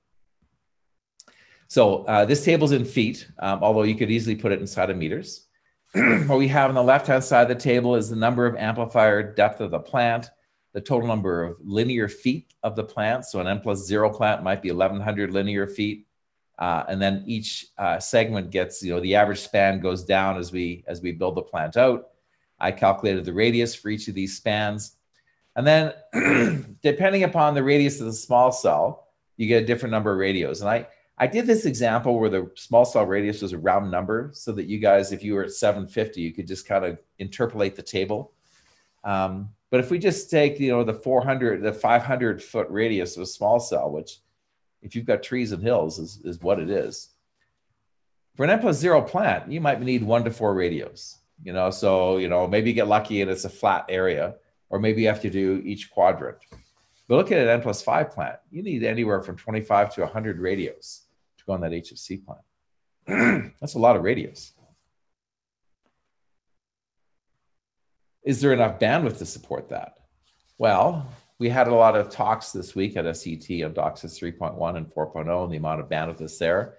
So uh, this table's in feet, um, although you could easily put it inside of meters. What we have on the left-hand side of the table is the number of amplifier depth of the plant, the total number of linear feet of the plant. So an N plus zero plant might be eleven hundred linear feet. Uh, and then each uh, segment gets, you know, the average span goes down as we, as we build the plant out. I calculated the radius for each of these spans. And then depending upon the radius of the small cell, you get a different number of radios. And I, I did this example where the small cell radius was a round number so that you guys, if you were at seven fifty, you could just kind of interpolate the table. Um, but if we just take, you know, the four hundred, the five hundred foot radius of a small cell, which if you've got trees and hills is, is what it is. For an N plus zero plant, you might need one to four radios, you know, so, you know, maybe you get lucky and it's a flat area, or maybe you have to do each quadrant. But look at an N plus five plant, you need anywhere from twenty-five to one hundred radios to go on that H F C plant. That's a lot of radios. Is there enough bandwidth to support that? Well, we had a lot of talks this week at S C T E on DOCSIS three point one and four point oh and the amount of bandwidth that's there.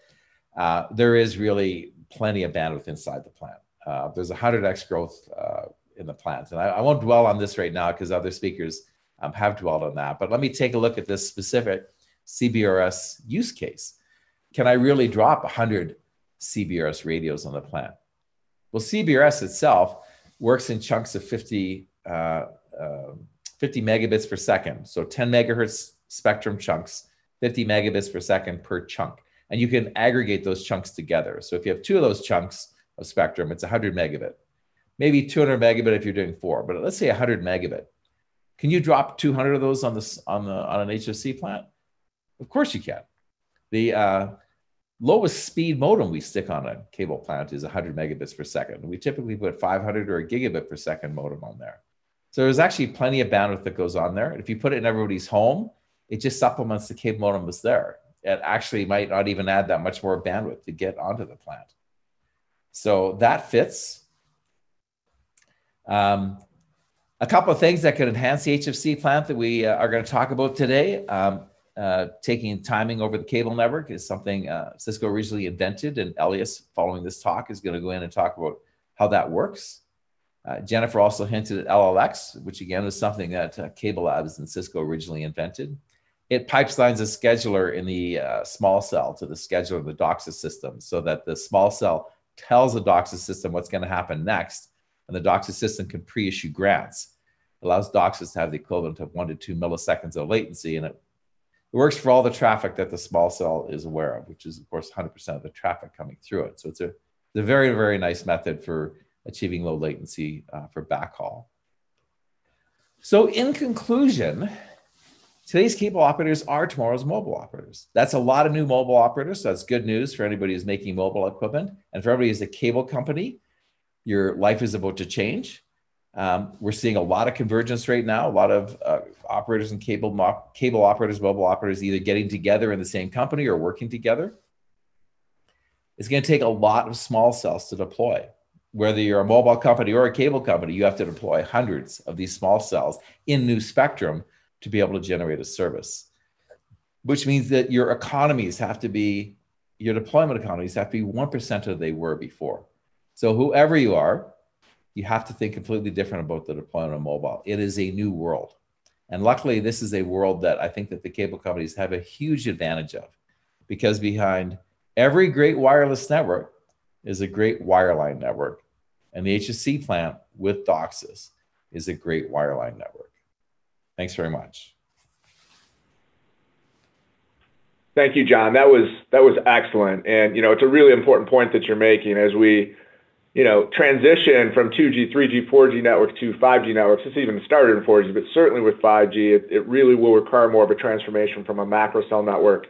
Uh, there is really plenty of bandwidth inside the plant. Uh, there's one hundred X growth uh, in the plant. And I, I won't dwell on this right now because other speakers um, have dwelled on that. But let me take a look at this specific C B R S use case. Can I really drop one hundred C B R S radios on the plant? Well, C B R S itself works in chunks of fifty megabits per second. So ten megahertz spectrum chunks, fifty megabits per second per chunk. And you can aggregate those chunks together. So if you have two of those chunks of spectrum, it's one hundred megabit. Maybe two hundred megabit if you're doing four, but let's say one hundred megabit. Can you drop two hundred of those on, this, on, the, on an H F C plant? Of course you can. The uh, lowest speed modem we stick on a cable plant is one hundred megabits per second. We typically put five hundred or a gigabit per second modem on there. So there's actually plenty of bandwidth that goes on there. If you put it in everybody's home, it just supplements the cable modem that's there. It actually might not even add that much more bandwidth to get onto the plant. So that fits. Um, a couple of things that could enhance the H F C plant that we uh, are going to talk about today. Um, Uh, taking timing over the cable network is something uh, Cisco recently invented, and Elias, following this talk, is going to go in and talk about how that works. Uh, Jennifer also hinted at L L X, which again is something that uh, CableLabs and Cisco originally invented. It pipelines a scheduler in the uh, small cell to the scheduler of the DOCSIS system, so that the small cell tells the DOCSIS system what's going to happen next, and the DOCSIS system can pre-issue grants. It allows DOCSIS to have the equivalent of one to two milliseconds of latency, and it It works for all the traffic that the small cell is aware of, which is, of course, one hundred percent of the traffic coming through it. So it's a, it's a very, very nice method for achieving low latency uh, for backhaul. So in conclusion, today's cable operators are tomorrow's mobile operators. That's a lot of new mobile operators. So that's good news for anybody who's making mobile equipment. And for everybody who's a cable company, your life is about to change. Um, we're seeing a lot of convergence right now, a lot of uh, operators and cable, cable operators, mobile operators either getting together in the same company or working together. It's going to take a lot of small cells to deploy. Whether you're a mobile company or a cable company, you have to deploy hundreds of these small cells in new spectrum to be able to generate a service, which means that your economies have to be, your deployment economies have to be one percent of they were before. So whoever you are, you have to think completely different about the deployment of mobile. It is a new world. And luckily, this is a world that I think that the cable companies have a huge advantage of, because behind every great wireless network is a great wireline network. And the H F C plant with DOCSIS is a great wireline network. Thanks very much. Thank you, John. That was, that was excellent. And, you know, it's a really important point that you're making as we you know, transition from two G, three G, four G networks to five G networks. This even started in four G, but certainly with five G, it, it really will require more of a transformation from a macro cell network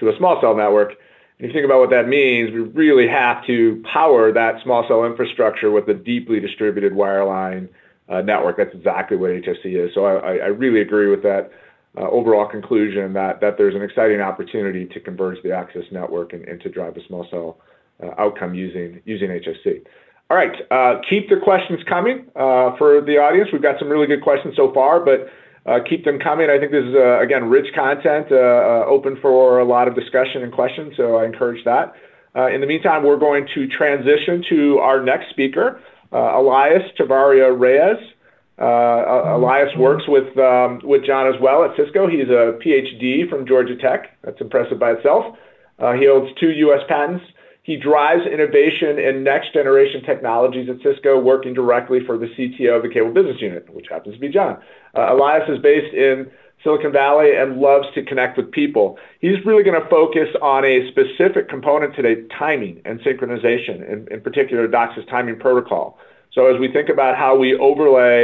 to a small cell network. And if you think about what that means, we really have to power that small cell infrastructure with a deeply distributed wireline uh, network. That's exactly what H F C is. So I, I really agree with that uh, overall conclusion that, that there's an exciting opportunity to converge the access network and, and to drive a small cell Uh, outcome using using H F C. All right, uh, keep the questions coming uh, for the audience. We've got some really good questions so far, but uh, keep them coming. I think this is, uh, again, rich content, uh, uh, open for a lot of discussion and questions, so I encourage that. Uh, in the meantime, we're going to transition to our next speaker, uh, Elias Chavarria-Reyes. Uh, Elias works with, um, with John as well at Cisco. He's a P H D from Georgia Tech. That's impressive by itself. Uh, he holds two U S patents. He drives innovation in next-generation technologies at Cisco, working directly for the C T O of the Cable Business Unit, which happens to be John. Uh, Elias is based in Silicon Valley and loves to connect with people. He's really going to focus on a specific component today, timing and synchronization, in, in particular DOCSIS timing protocol. So as we think about how we overlay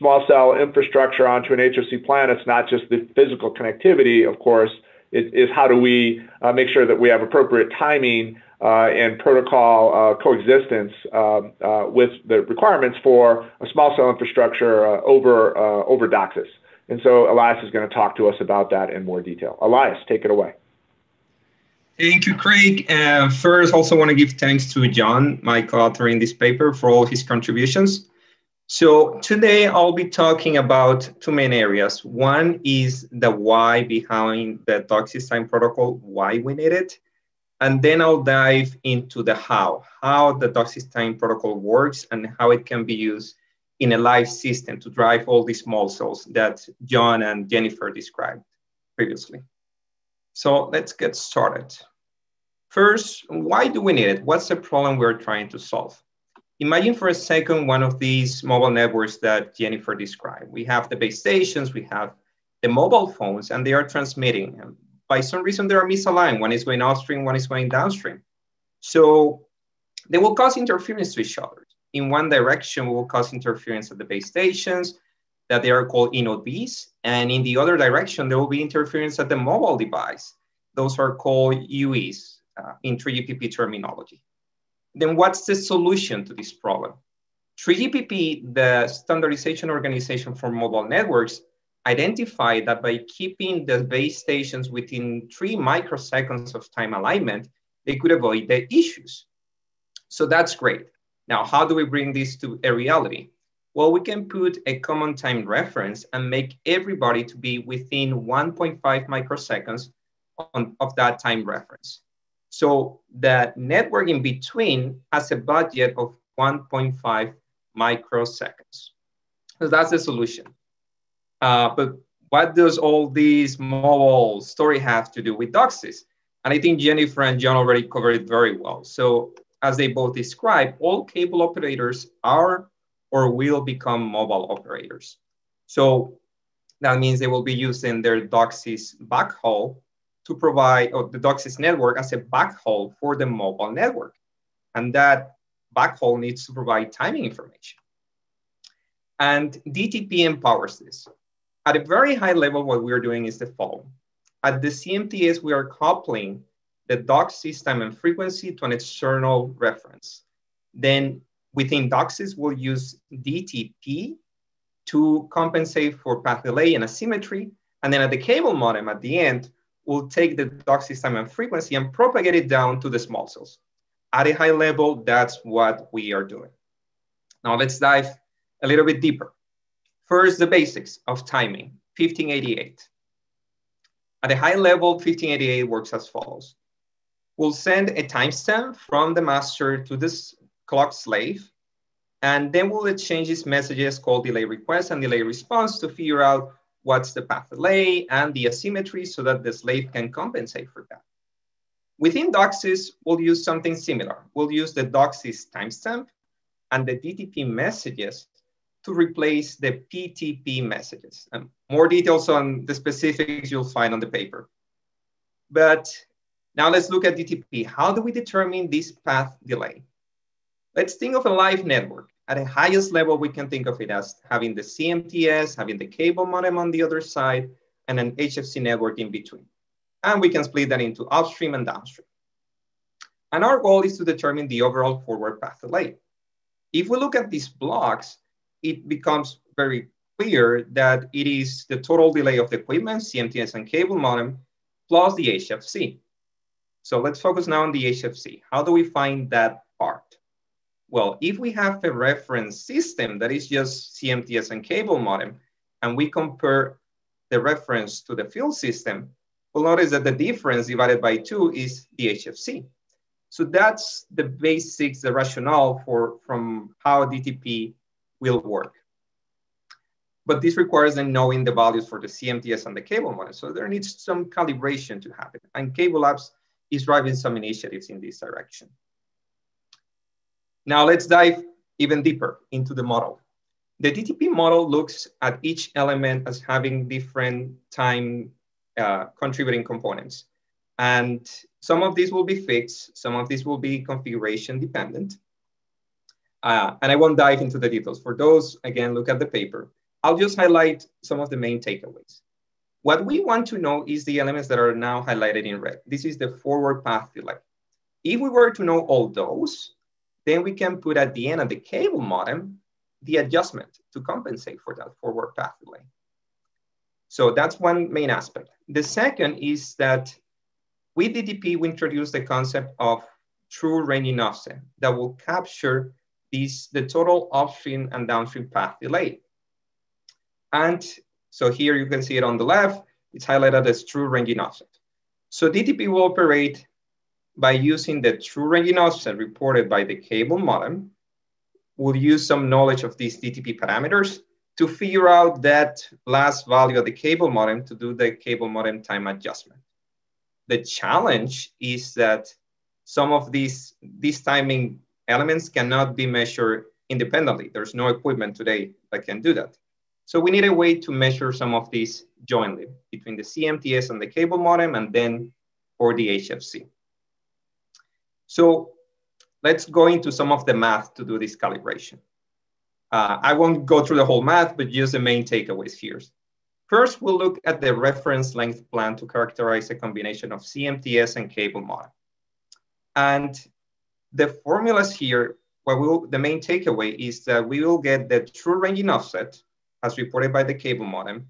small cell infrastructure onto an H F C plan, it's not just the physical connectivity, of course, it is how do we uh, make sure that we have appropriate timing Uh, and protocol uh, coexistence um, uh, with the requirements for a small cell infrastructure uh, over, uh, over DOCSIS. And so Elias is going to talk to us about that in more detail. Elias, take it away. Thank you, Craig. Uh, first, also want to give thanks to John, my co-author in this paper, for all his contributions. So today I'll be talking about two main areas. One is the why behind the DOCSIS time protocol, why we need it. And then I'll dive into the how, how the DOCSIS time protocol works and how it can be used in a live system to drive all these small cells that John and Jennifer described previously. So let's get started. First, why do we need it? What's the problem we're trying to solve? Imagine for a second one of these mobile networks that Jennifer described. We have the base stations, we have the mobile phones, and they are transmitting. By some reason, they are misaligned. One is going upstream, one is going downstream. So they will cause interference to each other. In one direction, will cause interference at the base stations, that they are called inode Bs. And in the other direction, there will be interference at the mobile device. Those are called U Es uh, in three G P P terminology. Then what's the solution to this problem? three G P P, the standardization organization for mobile networks, identify that by keeping the base stations within three microseconds of time alignment, they could avoid the issues. So that's great. Now, how do we bring this to a reality? Well, we can put a common time reference and make everybody to be within one point five microseconds on, of that time reference. So the network in between has a budget of one point five microseconds. So that's the solution. Uh, but what does all these mobile story have to do with DOCSIS? And I think Jennifer and John already covered it very well. So as they both describe, all cable operators are or will become mobile operators. So that means they will be using their DOCSIS backhaul to provide, or the DOCSIS network as a backhaul for the mobile network. And that backhaul needs to provide timing information. And D T P empowers this. At a very high level, what we're doing is the following. At the C M T S, we are coupling the DOCSIS time and frequency to an external reference. Then within DOCSIS, we'll use D T P to compensate for path delay and asymmetry. And then at the cable modem at the end, we'll take the DOCSIS time and frequency and propagate it down to the small cells. At a high level, that's what we are doing. Now let's dive a little bit deeper. First, the basics of timing, fifteen eighty-eight. At a high level, fifteen eighty-eight works as follows. We'll send a timestamp from the master to this clock slave, and then we'll exchange these messages called delay request and delay response to figure out what's the path delay and the asymmetry so that the slave can compensate for that. Within DOCSIS, we'll use something similar. We'll use the DOCSIS timestamp and the D T P messages to replace the P T P messages. Um, more details on the specifics you'll find on the paper. But now let's look at D T P. How do we determine this path delay? Let's think of a live network. At the highest level, we can think of it as having the C M T S, having the cable modem on the other side, and an H F C network in between. And we can split that into upstream and downstream. And our goal is to determine the overall forward path delay. If we look at these blocks, it becomes very clear that it is the total delay of the equipment, C M T S and cable modem, plus the H F C. So let's focus now on the H F C. How do we find that part? Well, if we have a reference system that is just C M T S and cable modem, and we compare the reference to the field system, we'll notice that the difference divided by two is the H F C. So that's the basics, the rationale for from how D T P will work. But this requires then knowing the values for the C M T S and the cable modem. So there needs some calibration to happen. And CableLabs is driving some initiatives in this direction. Now let's dive even deeper into the model. The D T P model looks at each element as having different time uh, contributing components. And some of these will be fixed, some of these will be configuration dependent. Uh, and I won't dive into the details. For those, again, look at the paper. I'll just highlight some of the main takeaways. What we want to know is the elements that are now highlighted in red. This is the forward path delay. If we were to know all those, then we can put at the end of the cable modem, the adjustment to compensate for that forward path delay. So that's one main aspect. The second is that with D T P, we introduce the concept of true ranging offset that will capture these, the total upstream and downstream path delay. And so here you can see it on the left, it's highlighted as true ranging offset. So D T P will operate by using the true ranging offset reported by the cable modem. We'll use some knowledge of these D T P parameters to figure out that last value of the cable modem to do the cable modem time adjustment. The challenge is that some of these, these timing elements cannot be measured independently. There's no equipment today that can do that. So we need a way to measure some of these jointly between the C M T S and the cable modem and then for the H F C. So let's go into some of the math to do this calibration. Uh, I won't go through the whole math, but just the main takeaways here. First, we'll look at the reference length plan to characterize a combination of C M T S and cable modem. And the formulas here, what we'll, the main takeaway is that we will get the true ranging offset as reported by the cable modem,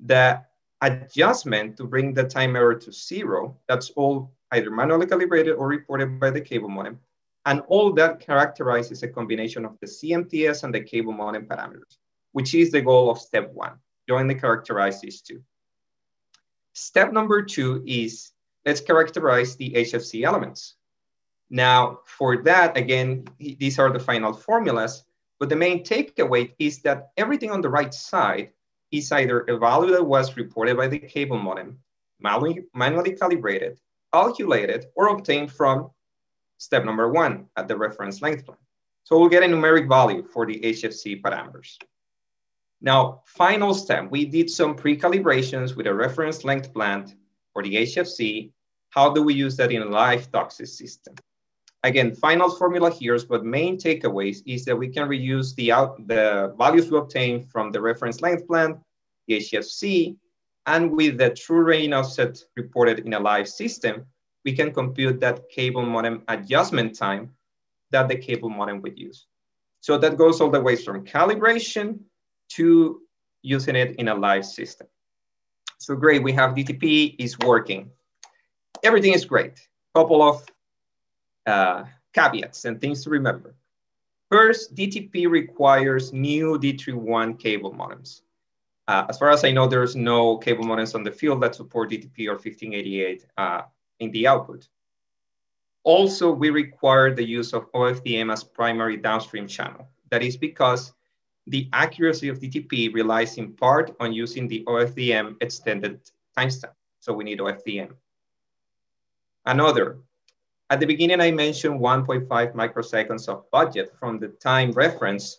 the adjustment to bring the time error to zero, that's all either manually calibrated or reported by the cable modem, And all that characterizes a combination of the C M T S and the cable modem parameters, which is the goal of step one, jointly characterize these two. Step number two is, let's characterize the H F C elements. Now, for that, again, these are the final formulas, but the main takeaway is that everything on the right side is either a value that was reported by the cable modem, manually calibrated, calculated, or obtained from step number one at the reference length plan. So we'll get a numeric value for the H F C parameters. Now, final step, we did some pre-calibrations with a reference length plan for the H F C. How do we use that in a live DOCSIS system? Again, final formula here, but main takeaways is that we can reuse the, out, the values we obtain from the reference length plan, the H F C, and with the true rain offset reported in a live system, we can compute that cable modem adjustment time that the cable modem would use. So that goes all the way from calibration to using it in a live system. So great, we have D T P is working. Everything is great. Couple of uh, caveats and things to remember. First, D T P requires new D three one cable modems. Uh, as far as I know, there's no cable modems on the field that support D T P or fifteen eighty-eight uh, in the output. Also, we require the use of O F D M as primary downstream channel. That is because the accuracy of D T P relies in part on using the O F D M extended timestamp. So we need O F D M. Another, at the beginning, I mentioned one point five microseconds of budget from the time reference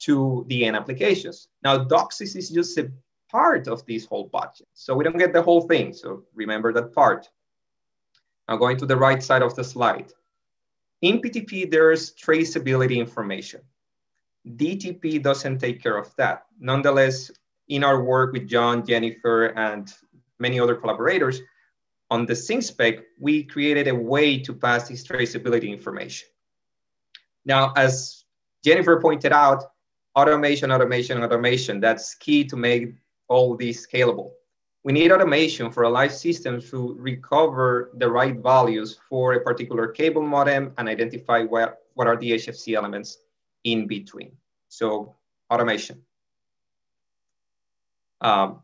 to the end applications. Now, DOCSIS is just a part of this whole budget. So we don't get the whole thing. So remember that part. Now going to the right side of the slide. In P T P, there's traceability information. D T P doesn't take care of that. Nonetheless, in our work with John, Jennifer, and many other collaborators, on the sync spec, we created a way to pass this traceability information. Now, as Jennifer pointed out, automation, automation, automation, that's key to make all these scalable. We need automation for a live system to recover the right values for a particular cable modem and identify what, what are the H F C elements in between. So automation. Um,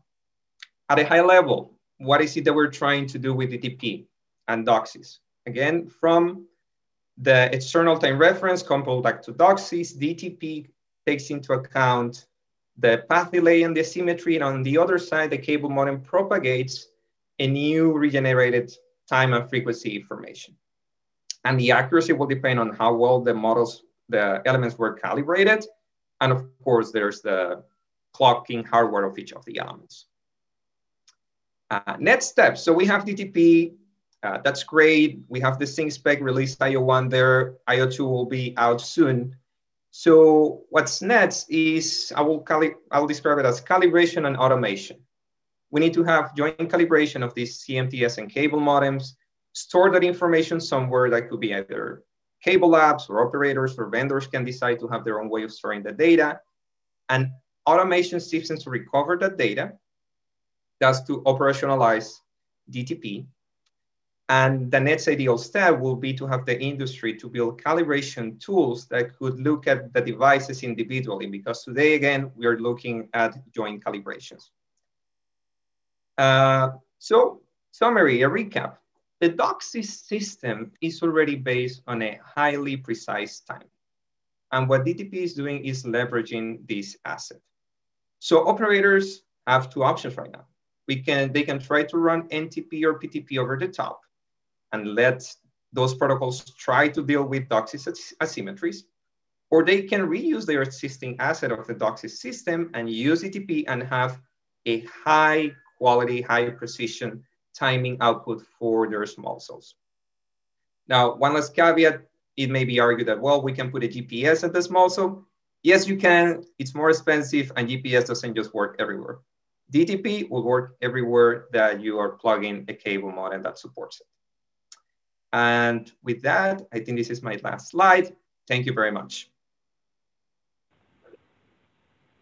at a high level, what is it that we're trying to do with D T P and DOCSIS? Again, from the external time reference coupled back to DOCSIS, D T P takes into account the path delay and the asymmetry, and on the other side, the cable modem propagates a new regenerated time and frequency information. And the accuracy will depend on how well the models, the elements were calibrated. And of course, there's the clocking hardware of each of the elements. Uh, next step, so we have D T P, uh, that's great. We have the sync spec released I O one there, I O two will be out soon. So what's next is, I will, I will describe it as calibration and automation. We need to have joint calibration of these C M T S and cable modems, store that information somewhere that could be either cable labs or operators or vendors can decide to have their own way of storing the data, and automation systems to recover that data, that's to operationalize D T P. And the next ideal step will be to have the industry to build calibration tools that could look at the devices individually, because today, again, we are looking at joint calibrations. Uh, so summary, a recap. The DOCSIS system is already based on a highly precise time. And what D T P is doing is leveraging this asset. So operators have two options right now. We can, they can try to run N T P or P T P over the top, and let those protocols try to deal with DOCSIS asymmetries, or they can reuse their existing asset of the DOCSIS system and use D T P and have a high quality, high precision timing output for their small cells. Now, one last caveat, it may be argued that, well, we can put a G P S at the small cell. Yes, you can, it's more expensive and G P S doesn't just work everywhere. D T P will work everywhere that you are plugging a cable modem that supports it. And with that, I think this is my last slide. Thank you very much.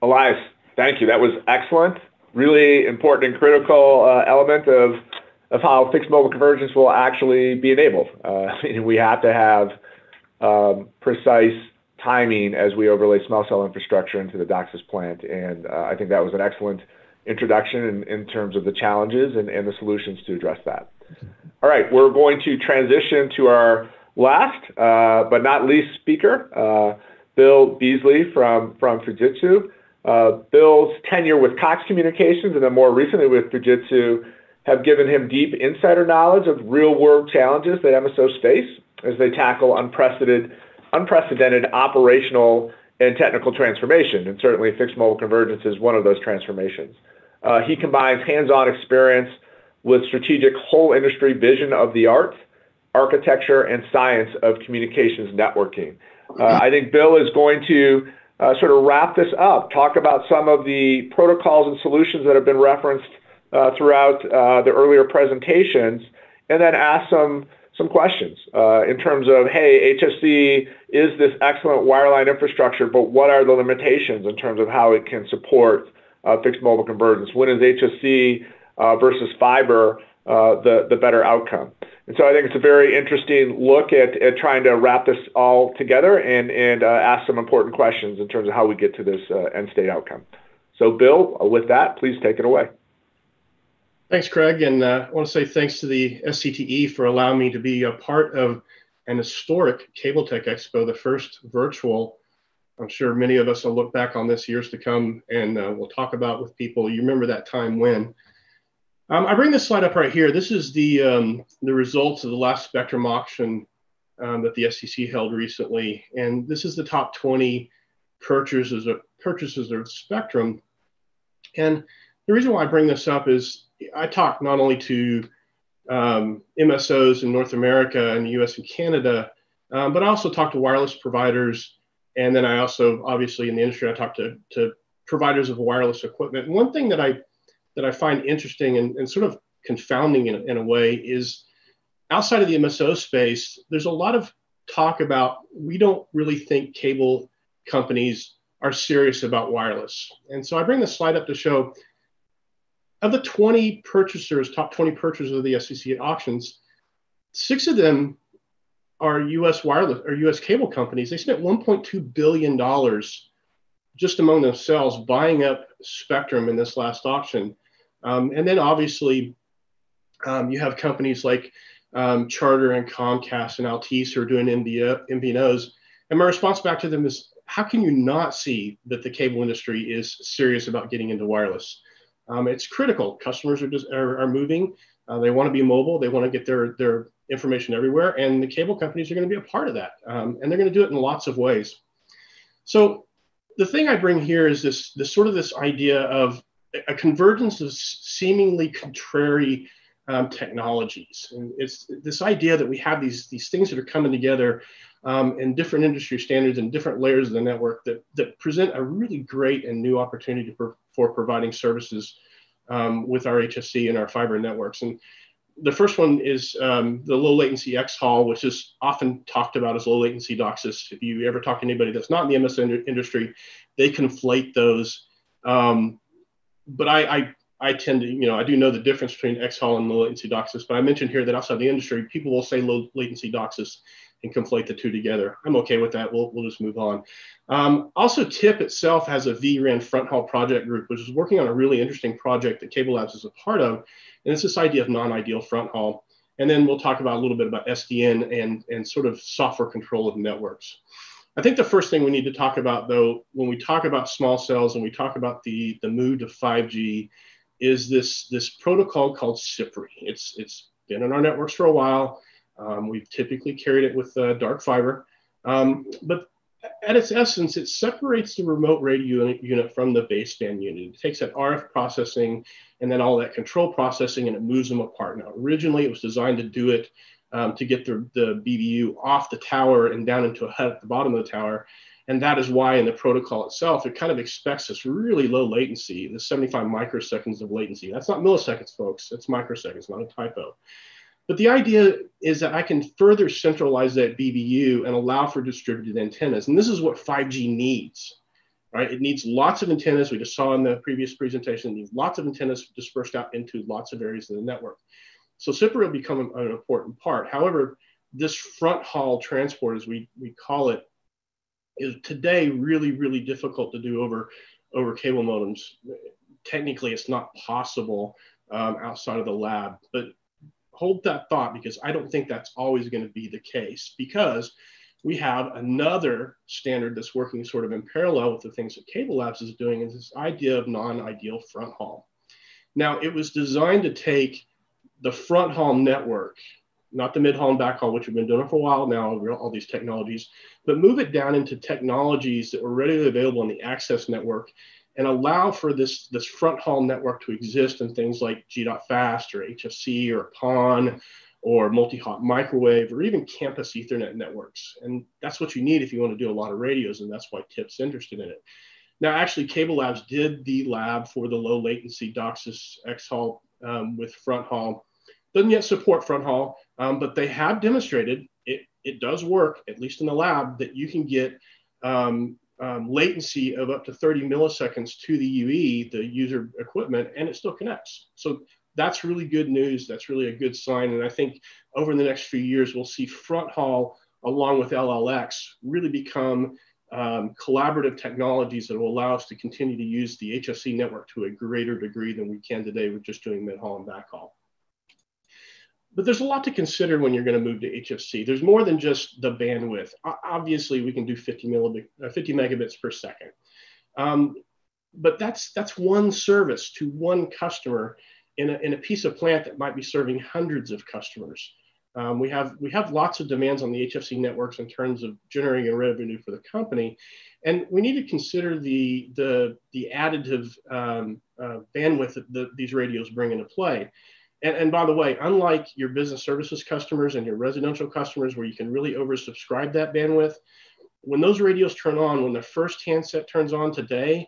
Elias, thank you. That was excellent. Really important and critical uh, element of, of how fixed mobile convergence will actually be enabled. Uh, we have to have um, precise timing as we overlay small cell infrastructure into the DOCSIS plant. And uh, I think that was an excellent introduction in, in terms of the challenges and, and the solutions to address that. All right, we're going to transition to our last, uh, but not least speaker, uh, Bill Beesley from, from Fujitsu. Uh, Bill's tenure with Cox Communications and then more recently with Fujitsu have given him deep insider knowledge of real-world challenges that M S Os face as they tackle unprecedented, unprecedented operational and technical transformation, and certainly fixed mobile convergence is one of those transformations. Uh, he combines hands-on experience with strategic whole industry vision of the art, architecture, and science of communications networking. Uh, I think Bill is going to uh, sort of wrap this up, talk about some of the protocols and solutions that have been referenced uh, throughout uh, the earlier presentations, and then ask some some questions uh, in terms of, hey, H F C is this excellent wireline infrastructure, but what are the limitations in terms of how it can support uh, fixed mobile convergence? When is H F C uh, versus fiber uh, the, the better outcome? And so I think it's a very interesting look at, at trying to wrap this all together and, and uh, ask some important questions in terms of how we get to this uh, end state outcome. So Bill, with that, please take it away. Thanks, Craig, and uh, I want to say thanks to the S C T E for allowing me to be a part of an historic Cable Tech Expo, the first virtual. I'm sure many of us will look back on this years to come, and uh, we'll talk about with people. You remember that time when. Um, I bring this slide up right here. This is the, um, the results of the last spectrum auction um, that the S E C held recently, and this is the top twenty purchases of, purchases of spectrum. And the reason why I bring this up is I talk not only to um, M S Os in North America and the U S and Canada, um, but I also talk to wireless providers. And then I also, obviously in the industry, I talk to, to providers of wireless equipment. And one thing that I, that I find interesting and, and sort of confounding in, in a way is outside of the M S O space, there's a lot of talk about, we don't really think cable companies are serious about wireless. And so I bring this slide up to show of the twenty purchasers, top twenty purchasers of the S E C auctions, six of them are U S wireless or U S cable companies. They spent one point two billion dollars just among themselves buying up spectrum in this last auction. Um, and then obviously um, you have companies like um, Charter and Comcast and Altice who are doing M V N Os. And my response back to them is, how can you not see that the cable industry is serious about getting into wireless? Um, it's critical. Customers are just are, are moving. Uh, they want to be mobile. They want to get their, their information everywhere. And the cable companies are going to be a part of that. Um, and they're going to do it in lots of ways. So the thing I bring here is this, this sort of this idea of a convergence of seemingly contrary um, technologies. And it's this idea that we have these, these things that are coming together um, in different industry standards and different layers of the network that, that present a really great and new opportunity for for providing services um, with our H F C and our fiber networks. And the first one is um, the low latency X haul, which is often talked about as low latency DOCSIS. If you ever talk to anybody that's not in the M S O industry, they conflate those. Um, but I, I, I tend to, you know, I do know the difference between X haul and low latency DOCSIS, but I mentioned here that outside the industry, people will say low latency DOCSIS and conflate the two together. I'm okay with that. We'll, we'll just move on. Um, also, TIP itself has a V RAN front haul project group, which is working on a really interesting project that CableLabs is a part of. And it's this idea of non-ideal front haul. And then we'll talk about a little bit about S D N and, and sort of software control of networks. I think the first thing we need to talk about, though, when we talk about small cells and we talk about the, the move to five G, is this, this protocol called C I P R I. It's, it's been in our networks for a while. Um, we've typically carried it with uh, dark fiber, um, but at its essence, it separates the remote radio unit, unit from the baseband unit. It takes that R F processing and then all that control processing and it moves them apart. Now, originally it was designed to do it um, to get the, the B B U off the tower and down into a hut at the bottom of the tower. And that is why in the protocol itself, it kind of expects this really low latency, the seventy-five microseconds of latency. That's not milliseconds, folks. It's microseconds, not a typo. But the idea is that I can further centralize that B B U and allow for distributed antennas. And this is what five G needs, right? It needs lots of antennas. We just saw in the previous presentation, it needs lots of antennas dispersed out into lots of areas of the network. So C I P R I will become an important part. However, this front haul transport, as we, we call it, is today really, really difficult to do over, over cable modems. Technically, it's not possible um, outside of the lab, but hold that thought, because I don't think that's always going to be the case, because we have another standard that's working sort of in parallel with the things that CableLabs is doing, is this idea of non-ideal front haul. Now, it was designed to take the front haul network, not the mid haul and back haul, which we've been doing for a while now, all these technologies, but move it down into technologies that were readily available in the access network and allow for this, this front haul network to exist in things like G.fast or H F C or PON or multi-hop microwave or even campus Ethernet networks. And that's what you need if you want to do a lot of radios, and that's why Tip's interested in it. Now, actually, CableLabs did the lab for the low latency DOCSIS X-Haul um, with front haul. Doesn't yet support front haul, um, but they have demonstrated it, it does work, at least in the lab, that you can get um, um, latency of up to thirty milliseconds to the U E, the user equipment, and it still connects. So that's really good news. That's really a good sign. And I think over the next few years, we'll see front haul along with L L X really become um, collaborative technologies that will allow us to continue to use the H F C network to a greater degree than we can today with just doing mid haul and back haul. But there's a lot to consider when you're going to move to H F C. There's more than just the bandwidth. Obviously, we can do fifty megabits per second. Um, but that's, that's one service to one customer in a, in a piece of plant that might be serving hundreds of customers. Um, we, have, we have lots of demands on the H F C networks in terms of generating revenue for the company. And we need to consider the, the, the additive um, uh, bandwidth that the, these radios bring into play. And, and by the way, unlike your business services customers and your residential customers where you can really oversubscribe that bandwidth, when those radios turn on, when the first handset turns on today,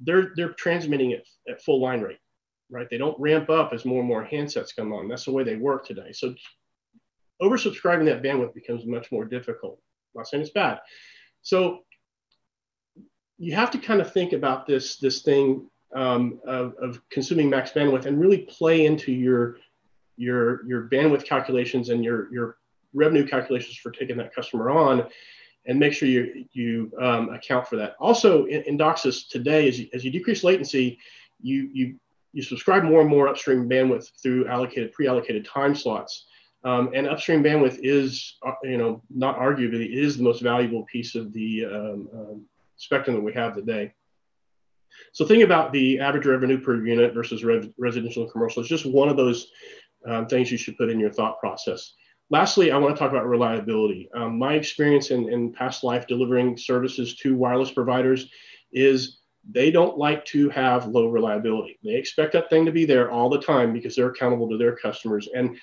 they're, they're transmitting it at full line rate, right? They don't ramp up as more and more handsets come on. That's the way they work today. So oversubscribing that bandwidth becomes much more difficult. I'm not saying it's bad. So you have to kind of think about this, this thing Um, of, of consuming max bandwidth and really play into your, your, your bandwidth calculations and your, your revenue calculations for taking that customer on, and make sure you, you um, account for that. Also in, in DOCSIS today, as you, as you decrease latency, you, you, you subscribe more and more upstream bandwidth through allocated, pre-allocated time slots. Um, and upstream bandwidth is, you know, not arguably, is the most valuable piece of the um, um, spectrum that we have today. So think about the average revenue per unit versus re residential and commercial. It's just one of those um, things you should put in your thought process. Lastly, I want to talk about reliability. Um, my experience in, in past life delivering services to wireless providers is they don't like to have low reliability. They expect that thing to be there all the time because they're accountable to their customers. And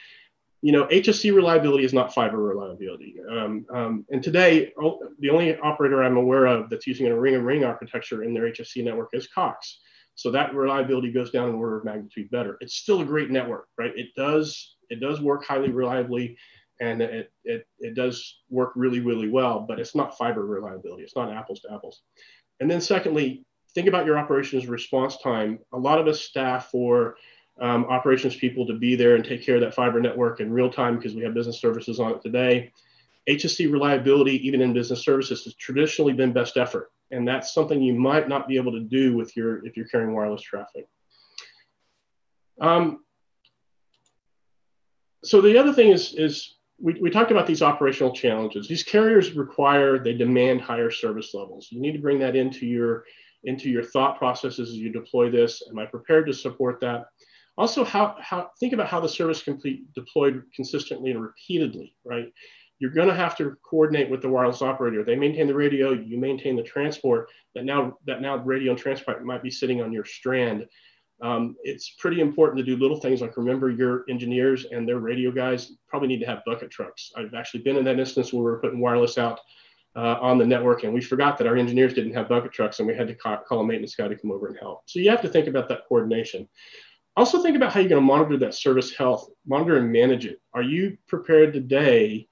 you know, H F C reliability is not fiber reliability. Um, um, and today, oh, the only operator I'm aware of that's using a ring-a-ring architecture in their H F C network is Cox. So that reliability goes down an order of magnitude better. It's still a great network, right? It does, it does work highly reliably, and it, it, it does work really, really well, but it's not fiber reliability. It's not apples to apples. And then secondly, think about your operations response time. A lot of us staff for Um, operations people to be there and take care of that fiber network in real time because we have business services on it today. H F C reliability, even in business services, has traditionally been best effort. And that's something you might not be able to do with your, if you're carrying wireless traffic. Um, so the other thing is, is we, we talked about these operational challenges. These carriers require, they demand higher service levels. You need to bring that into your, into your thought processes as you deploy this. Am I prepared to support that? Also, how, how, think about how the service can be deployed consistently and repeatedly, right? You're going to have to coordinate with the wireless operator. They maintain the radio, you maintain the transport, but now that now radio and transport might be sitting on your strand. Um, it's pretty important to do little things like remember your engineers and their radio guys probably need to have bucket trucks. I've actually been in that instance where we were putting wireless out uh, on the network, and we forgot that our engineers didn't have bucket trucks, and we had to call, call a maintenance guy to come over and help. So you have to think about that coordination. Also think about how you're going to monitor that service health, monitor and manage it. Are you prepared today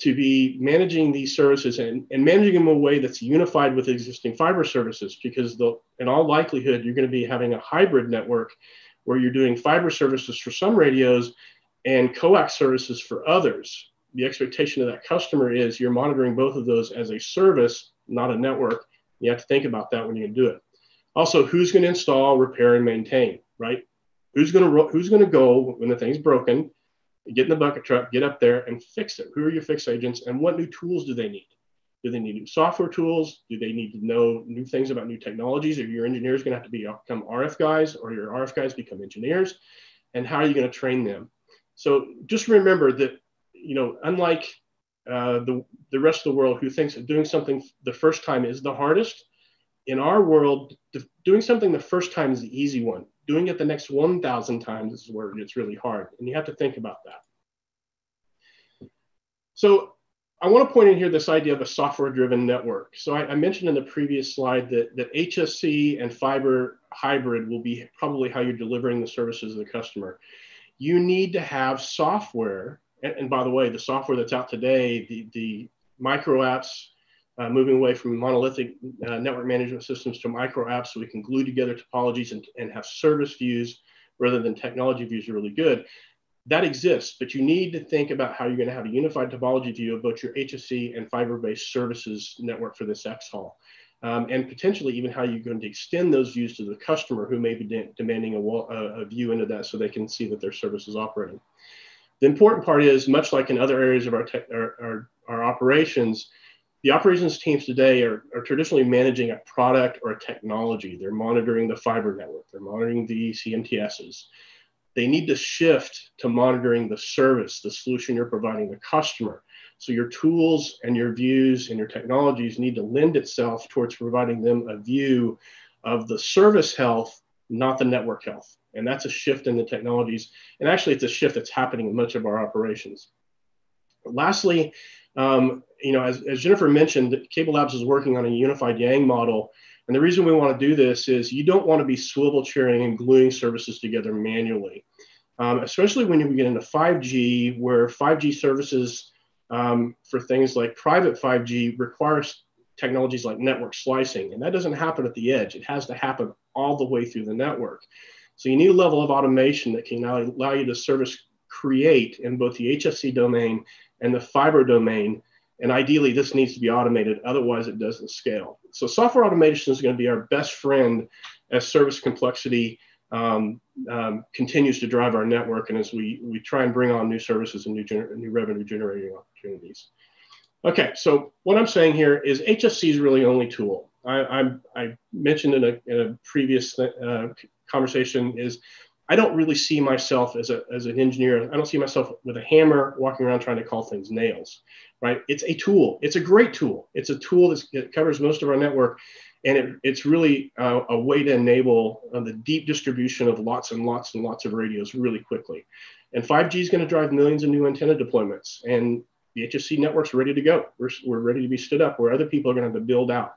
to be managing these services and, and managing them in a way that's unified with existing fiber services? Because the, in all likelihood, you're going to be having a hybrid network where you're doing fiber services for some radios and coax services for others. the expectation of that customer is you're monitoring both of those as a service, not a network. You have to think about that when you do it. Also, who's going to install, repair, and maintain, right? Who's going to who's going to go when the thing's broken, get in the bucket truck, get up there and fix it? Who are your fix agents, and what new tools do they need? Do they need new software tools? Do they need to know new things about new technologies? Are your engineers going to have to be, become R F guys, or your R F guys become engineers? And how are you going to train them? So just remember that, you know, unlike uh, the, the rest of the world who thinks that doing something the first time is the hardest, in our world, doing something the first time is the easy one. Doing it the next one thousand times is where it's really hard. And you have to think about that. So I want to point in here this idea of a software-driven network. So I, I mentioned in the previous slide that, that H F C and fiber hybrid will be probably how you're delivering the services to the customer. You need to have software, and, and by the way, the software that's out today, the, the micro apps, uh, moving away from monolithic uh, network management systems to micro apps, so we can glue together topologies and, and have service views rather than technology views are really good. That exists, but you need to think about how you're going to have a unified topology view of both your H F C and fiber-based services network for this xHaul, um, and potentially even how you're going to extend those views to the customer who may be de demanding a, wall, a, a view into that so they can see that their service is operating. The important part is, much like in other areas of our, our, our, our operations, the operations teams today are, are traditionally managing a product or a technology. They're monitoring the fiber network. They're monitoring the C M T Ss. They need to shift to monitoring the service, the solution you're providing the customer. So your tools and your views and your technologies need to lend itself towards providing them a view of the service health, not the network health. And that's a shift in the technologies. And actually, it's a shift that's happening in much of our operations. But lastly, um, you know, as, as Jennifer mentioned, CableLabs is working on a unified Yang model. And the reason we want to do this is you don't want to be swivel chairing and gluing services together manually, um, especially when you get into five G, where five G services um, for things like private five G requires technologies like network slicing. And that doesn't happen at the edge. It has to happen all the way through the network. So you need a level of automation that can allow you to service create in both the H F C domain and the fiber domain. And ideally, this needs to be automated. Otherwise, it doesn't scale. So software automation is going to be our best friend as service complexity um, um, continues to drive our network, and as we, we try and bring on new services and new, gener new revenue generating opportunities. Okay, so what I'm saying here is H F C is really only tool. I, I, I mentioned in a, in a previous uh, conversation is I don't really see myself as, a, as an engineer. I don't see myself with a hammer walking around trying to call things nails, right? It's a tool. It's a great tool. It's a tool that's, that covers most of our network. And it, it's really a, a way to enable uh, the deep distribution of lots and lots and lots of radios really quickly. And five G is going to drive millions of new antenna deployments. And the H F C network's ready to go. We're, we're ready to be stood up where other people are going to have to build out.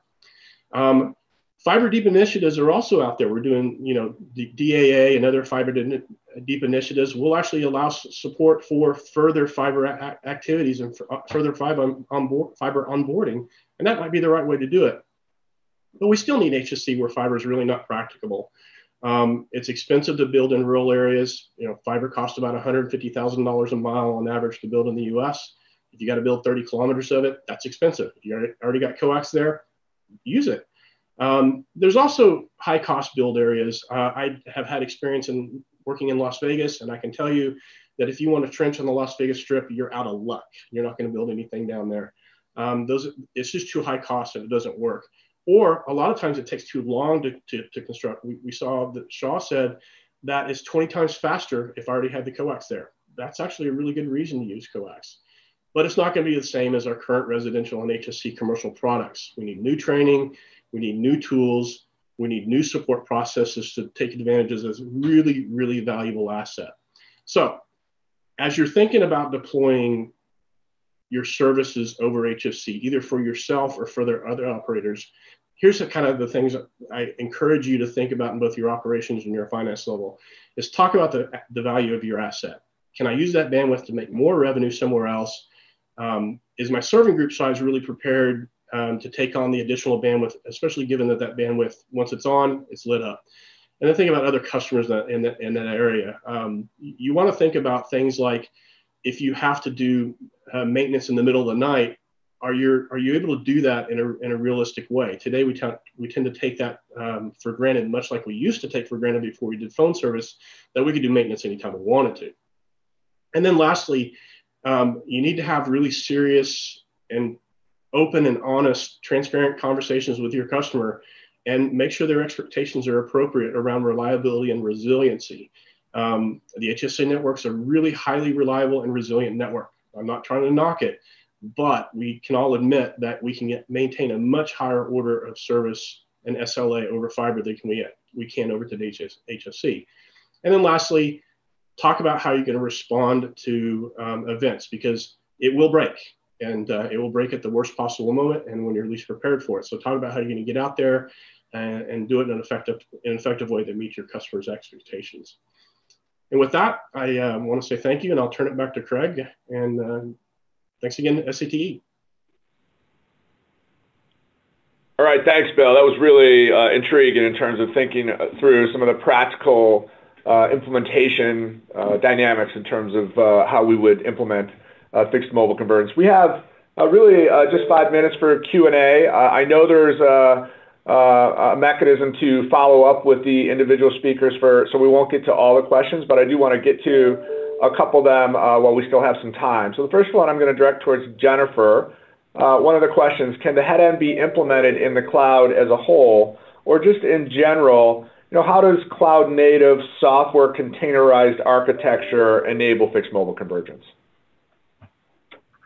Um, Fiber deep initiatives are also out there. We're doing, you know, the D A A and other fiber deep initiatives will actually allow support for further fiber activities and further fiber, on board, fiber onboarding. And that might be the right way to do it. But we still need H S C where fiber is really not practicable. Um, it's expensive to build in rural areas. You know, fiber costs about one hundred fifty thousand dollars a mile on average to build in the U S. If you got to build thirty kilometers of it, that's expensive. If you already got coax there, use it. Um, there's also high cost build areas. Uh, I have had experience in working in Las Vegas, and I can tell you that if you want to trench on the Las Vegas Strip, you're out of luck. You're not going to build anything down there. Um, those, it's just too high cost and it doesn't work. Or a lot of times it takes too long to, to, to construct. We, we saw that Shaw said that is twenty times faster if I already had the coax there. That's actually a really good reason to use coax. But it's not going to be the same as our current residential and H S C commercial products. We need new training. We need new tools. We need new support processes to take advantage of this really, really valuable asset. So as you're thinking about deploying your services over H F C, either for yourself or for their other operators, here's the kind of the things I encourage you to think about in both your operations and your finance level is talk about the, the value of your asset. Can I use that bandwidth to make more revenue somewhere else? Um, is my serving group size really prepared Um, to take on the additional bandwidth, especially given that that bandwidth, once it's on, it's lit up. And then think about other customers in that, in that, in that area. Um, you want to think about things like if you have to do uh, maintenance in the middle of the night, are you are you able to do that in a in a realistic way? Today we tend we tend to take that um, for granted, much like we used to take for granted before we did phone service, that we could do maintenance anytime we wanted to. And then lastly, um, you need to have really serious and open and honest, transparent conversations with your customer, and make sure their expectations are appropriate around reliability and resiliency. Um, the H F C network's a really highly reliable and resilient network. I'm not trying to knock it, but we can all admit that we can get, maintain a much higher order of service and S L A over fiber than we, we can over to the H F C. And then lastly, talk about how you're going to respond to um, events, because it will break, and uh, it will break at the worst possible moment and when you're least prepared for it. So talk about how you're going to get out there and, and do it in an effective, an effective way that meets your customers' expectations. And with that, I uh, want to say thank you, and I'll turn it back to Craig. And uh, thanks again, S C T E. All right, thanks, Bill. That was really uh, intriguing in terms of thinking through some of the practical Uh, implementation uh, dynamics in terms of uh, how we would implement uh, fixed mobile convergence. We have uh, really uh, just five minutes for Q and A. Uh, I know there's a, uh, a mechanism to follow up with the individual speakers, for, so we won't get to all the questions, but I do want to get to a couple of them uh, while we still have some time. So the first one I'm going to direct towards Jennifer. Uh, one of the questions, can the head-end be implemented in the cloud as a whole, or just in general? You know, how does cloud-native software containerized architecture enable fixed mobile convergence?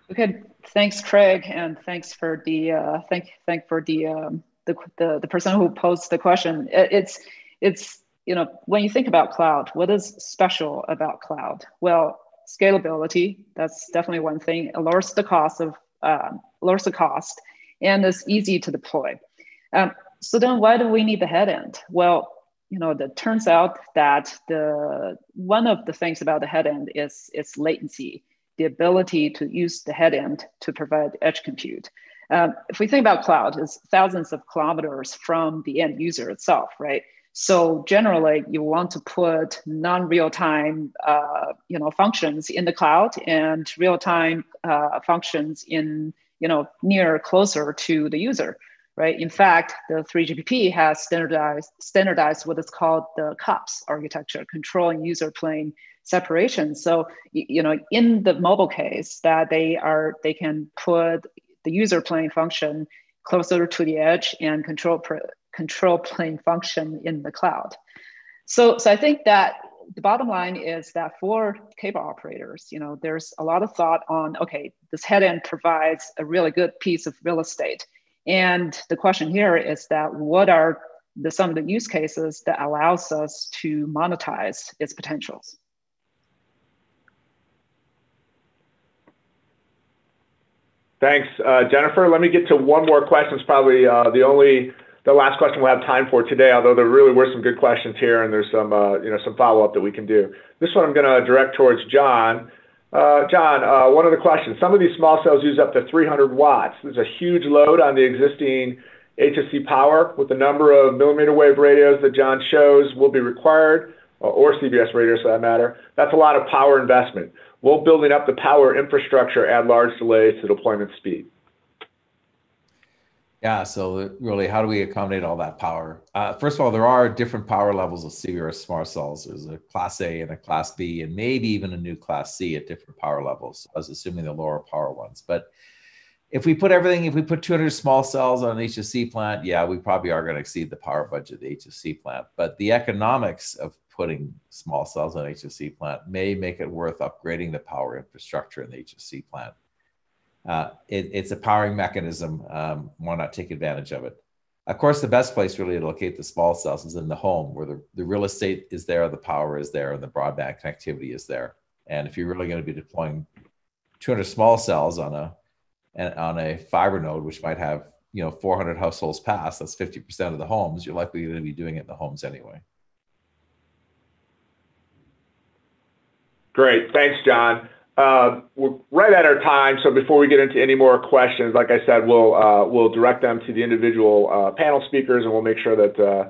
Okay, thanks, Craig, and thanks for the uh, thank thank for the, um, the the the person who posed the question. It's it's you know, when you think about cloud, what is special about cloud? Well, scalability. That's definitely one thing. It lowers the cost of uh, lowers the cost, and it's easy to deploy. Um, so then, why do we need the head end? Well, you know, it turns out that the one of the things about the head end is its latency, the ability to use the head end to provide edge compute. Um, if we think about cloud, it's thousands of kilometers from the end user itself, right? So generally, you want to put non-real-time, uh, you know, functions in the cloud and real-time uh, functions in, you know, near closer to the user. Right. In fact, the three G P P has standardized standardized what is called the COPS architecture, control and user plane separation. So you know, in the mobile case, that they are they can put the user plane function closer to the edge and control control plane function in the cloud. So so I think that the bottom line is that for cable operators, you know, there's a lot of thought on, okay, this head end provides a really good piece of real estate. And the question here is that what are the, some of the use cases that allows us to monetize its potentials? Thanks, uh, Jennifer. Let me get to one more question. It's probably uh, the only, the last question we'll have time for today, although there really were some good questions here, and there's some, uh, you know, some follow-up that we can do. This one I'm gonna direct towards John. Uh, John, uh, one of the questions, some of these small cells use up to three hundred watts. There's a huge load on the existing H F C power with the number of millimeter wave radios that John shows will be required, or C B R S radios for that matter. That's a lot of power investment. Will building up the power infrastructure add large delays to deployment speed? Yeah, so really, how do we accommodate all that power? Uh, first of all, there are different power levels of C B R S smart cells. There's a class A and a class B, and maybe even a new class C at different power levels. So I was assuming the lower power ones. But if we put everything, if we put two hundred small cells on an H F C plant, yeah, we probably are going to exceed the power budget of the H F C plant. But the economics of putting small cells on an H F C plant may make it worth upgrading the power infrastructure in the H F C plant. Uh, it, it's a powering mechanism. Um, why not take advantage of it? Of course, the best place really to locate the small cells is in the home, where the, the real estate is there, the power is there, and the broadband connectivity is there. And if you're really going to be deploying two hundred small cells on a on a fiber node, which might have, you know, four hundred households pass, that's fifty percent of the homes. You're likely going to be doing it in the homes anyway. Great, thanks, John. Uh, we're right at our time, so before we get into any more questions, like I said, we'll uh, we'll direct them to the individual uh, panel speakers, and we'll make sure that uh,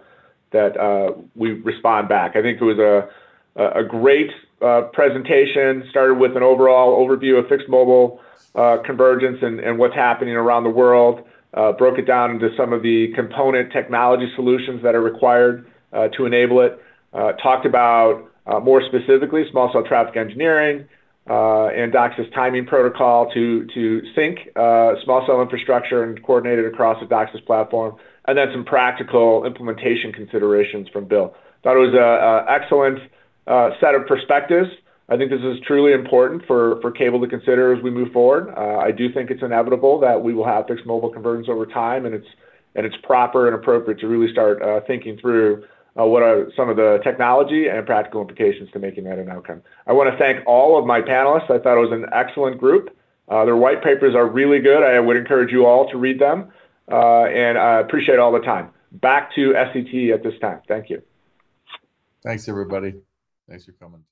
that uh, we respond back. I think it was a a great uh, presentation, started with an overall overview of fixed mobile uh, convergence and, and what's happening around the world, uh, broke it down into some of the component technology solutions that are required uh, to enable it, uh, talked about uh, more specifically small cell traffic engineering uh, and DOCSIS timing protocol to, to sync uh, small cell infrastructure and coordinate it across the DOCSIS platform, and then some practical implementation considerations from Bill. Thought it was an excellent uh, set of perspectives. I think this is truly important for, for cable to consider as we move forward. Uh, I do think it's inevitable that we will have fixed mobile convergence over time, and it's, and it's proper and appropriate to really start uh, thinking through uh, what are some of the technology and practical implications to making that an outcome. I want to thank all of my panelists. I thought it was an excellent group. Uh, their white papers are really good. I would encourage you all to read them. Uh, and I appreciate all the time. Back to S C T E at this time. Thank you. Thanks, everybody. Thanks for coming.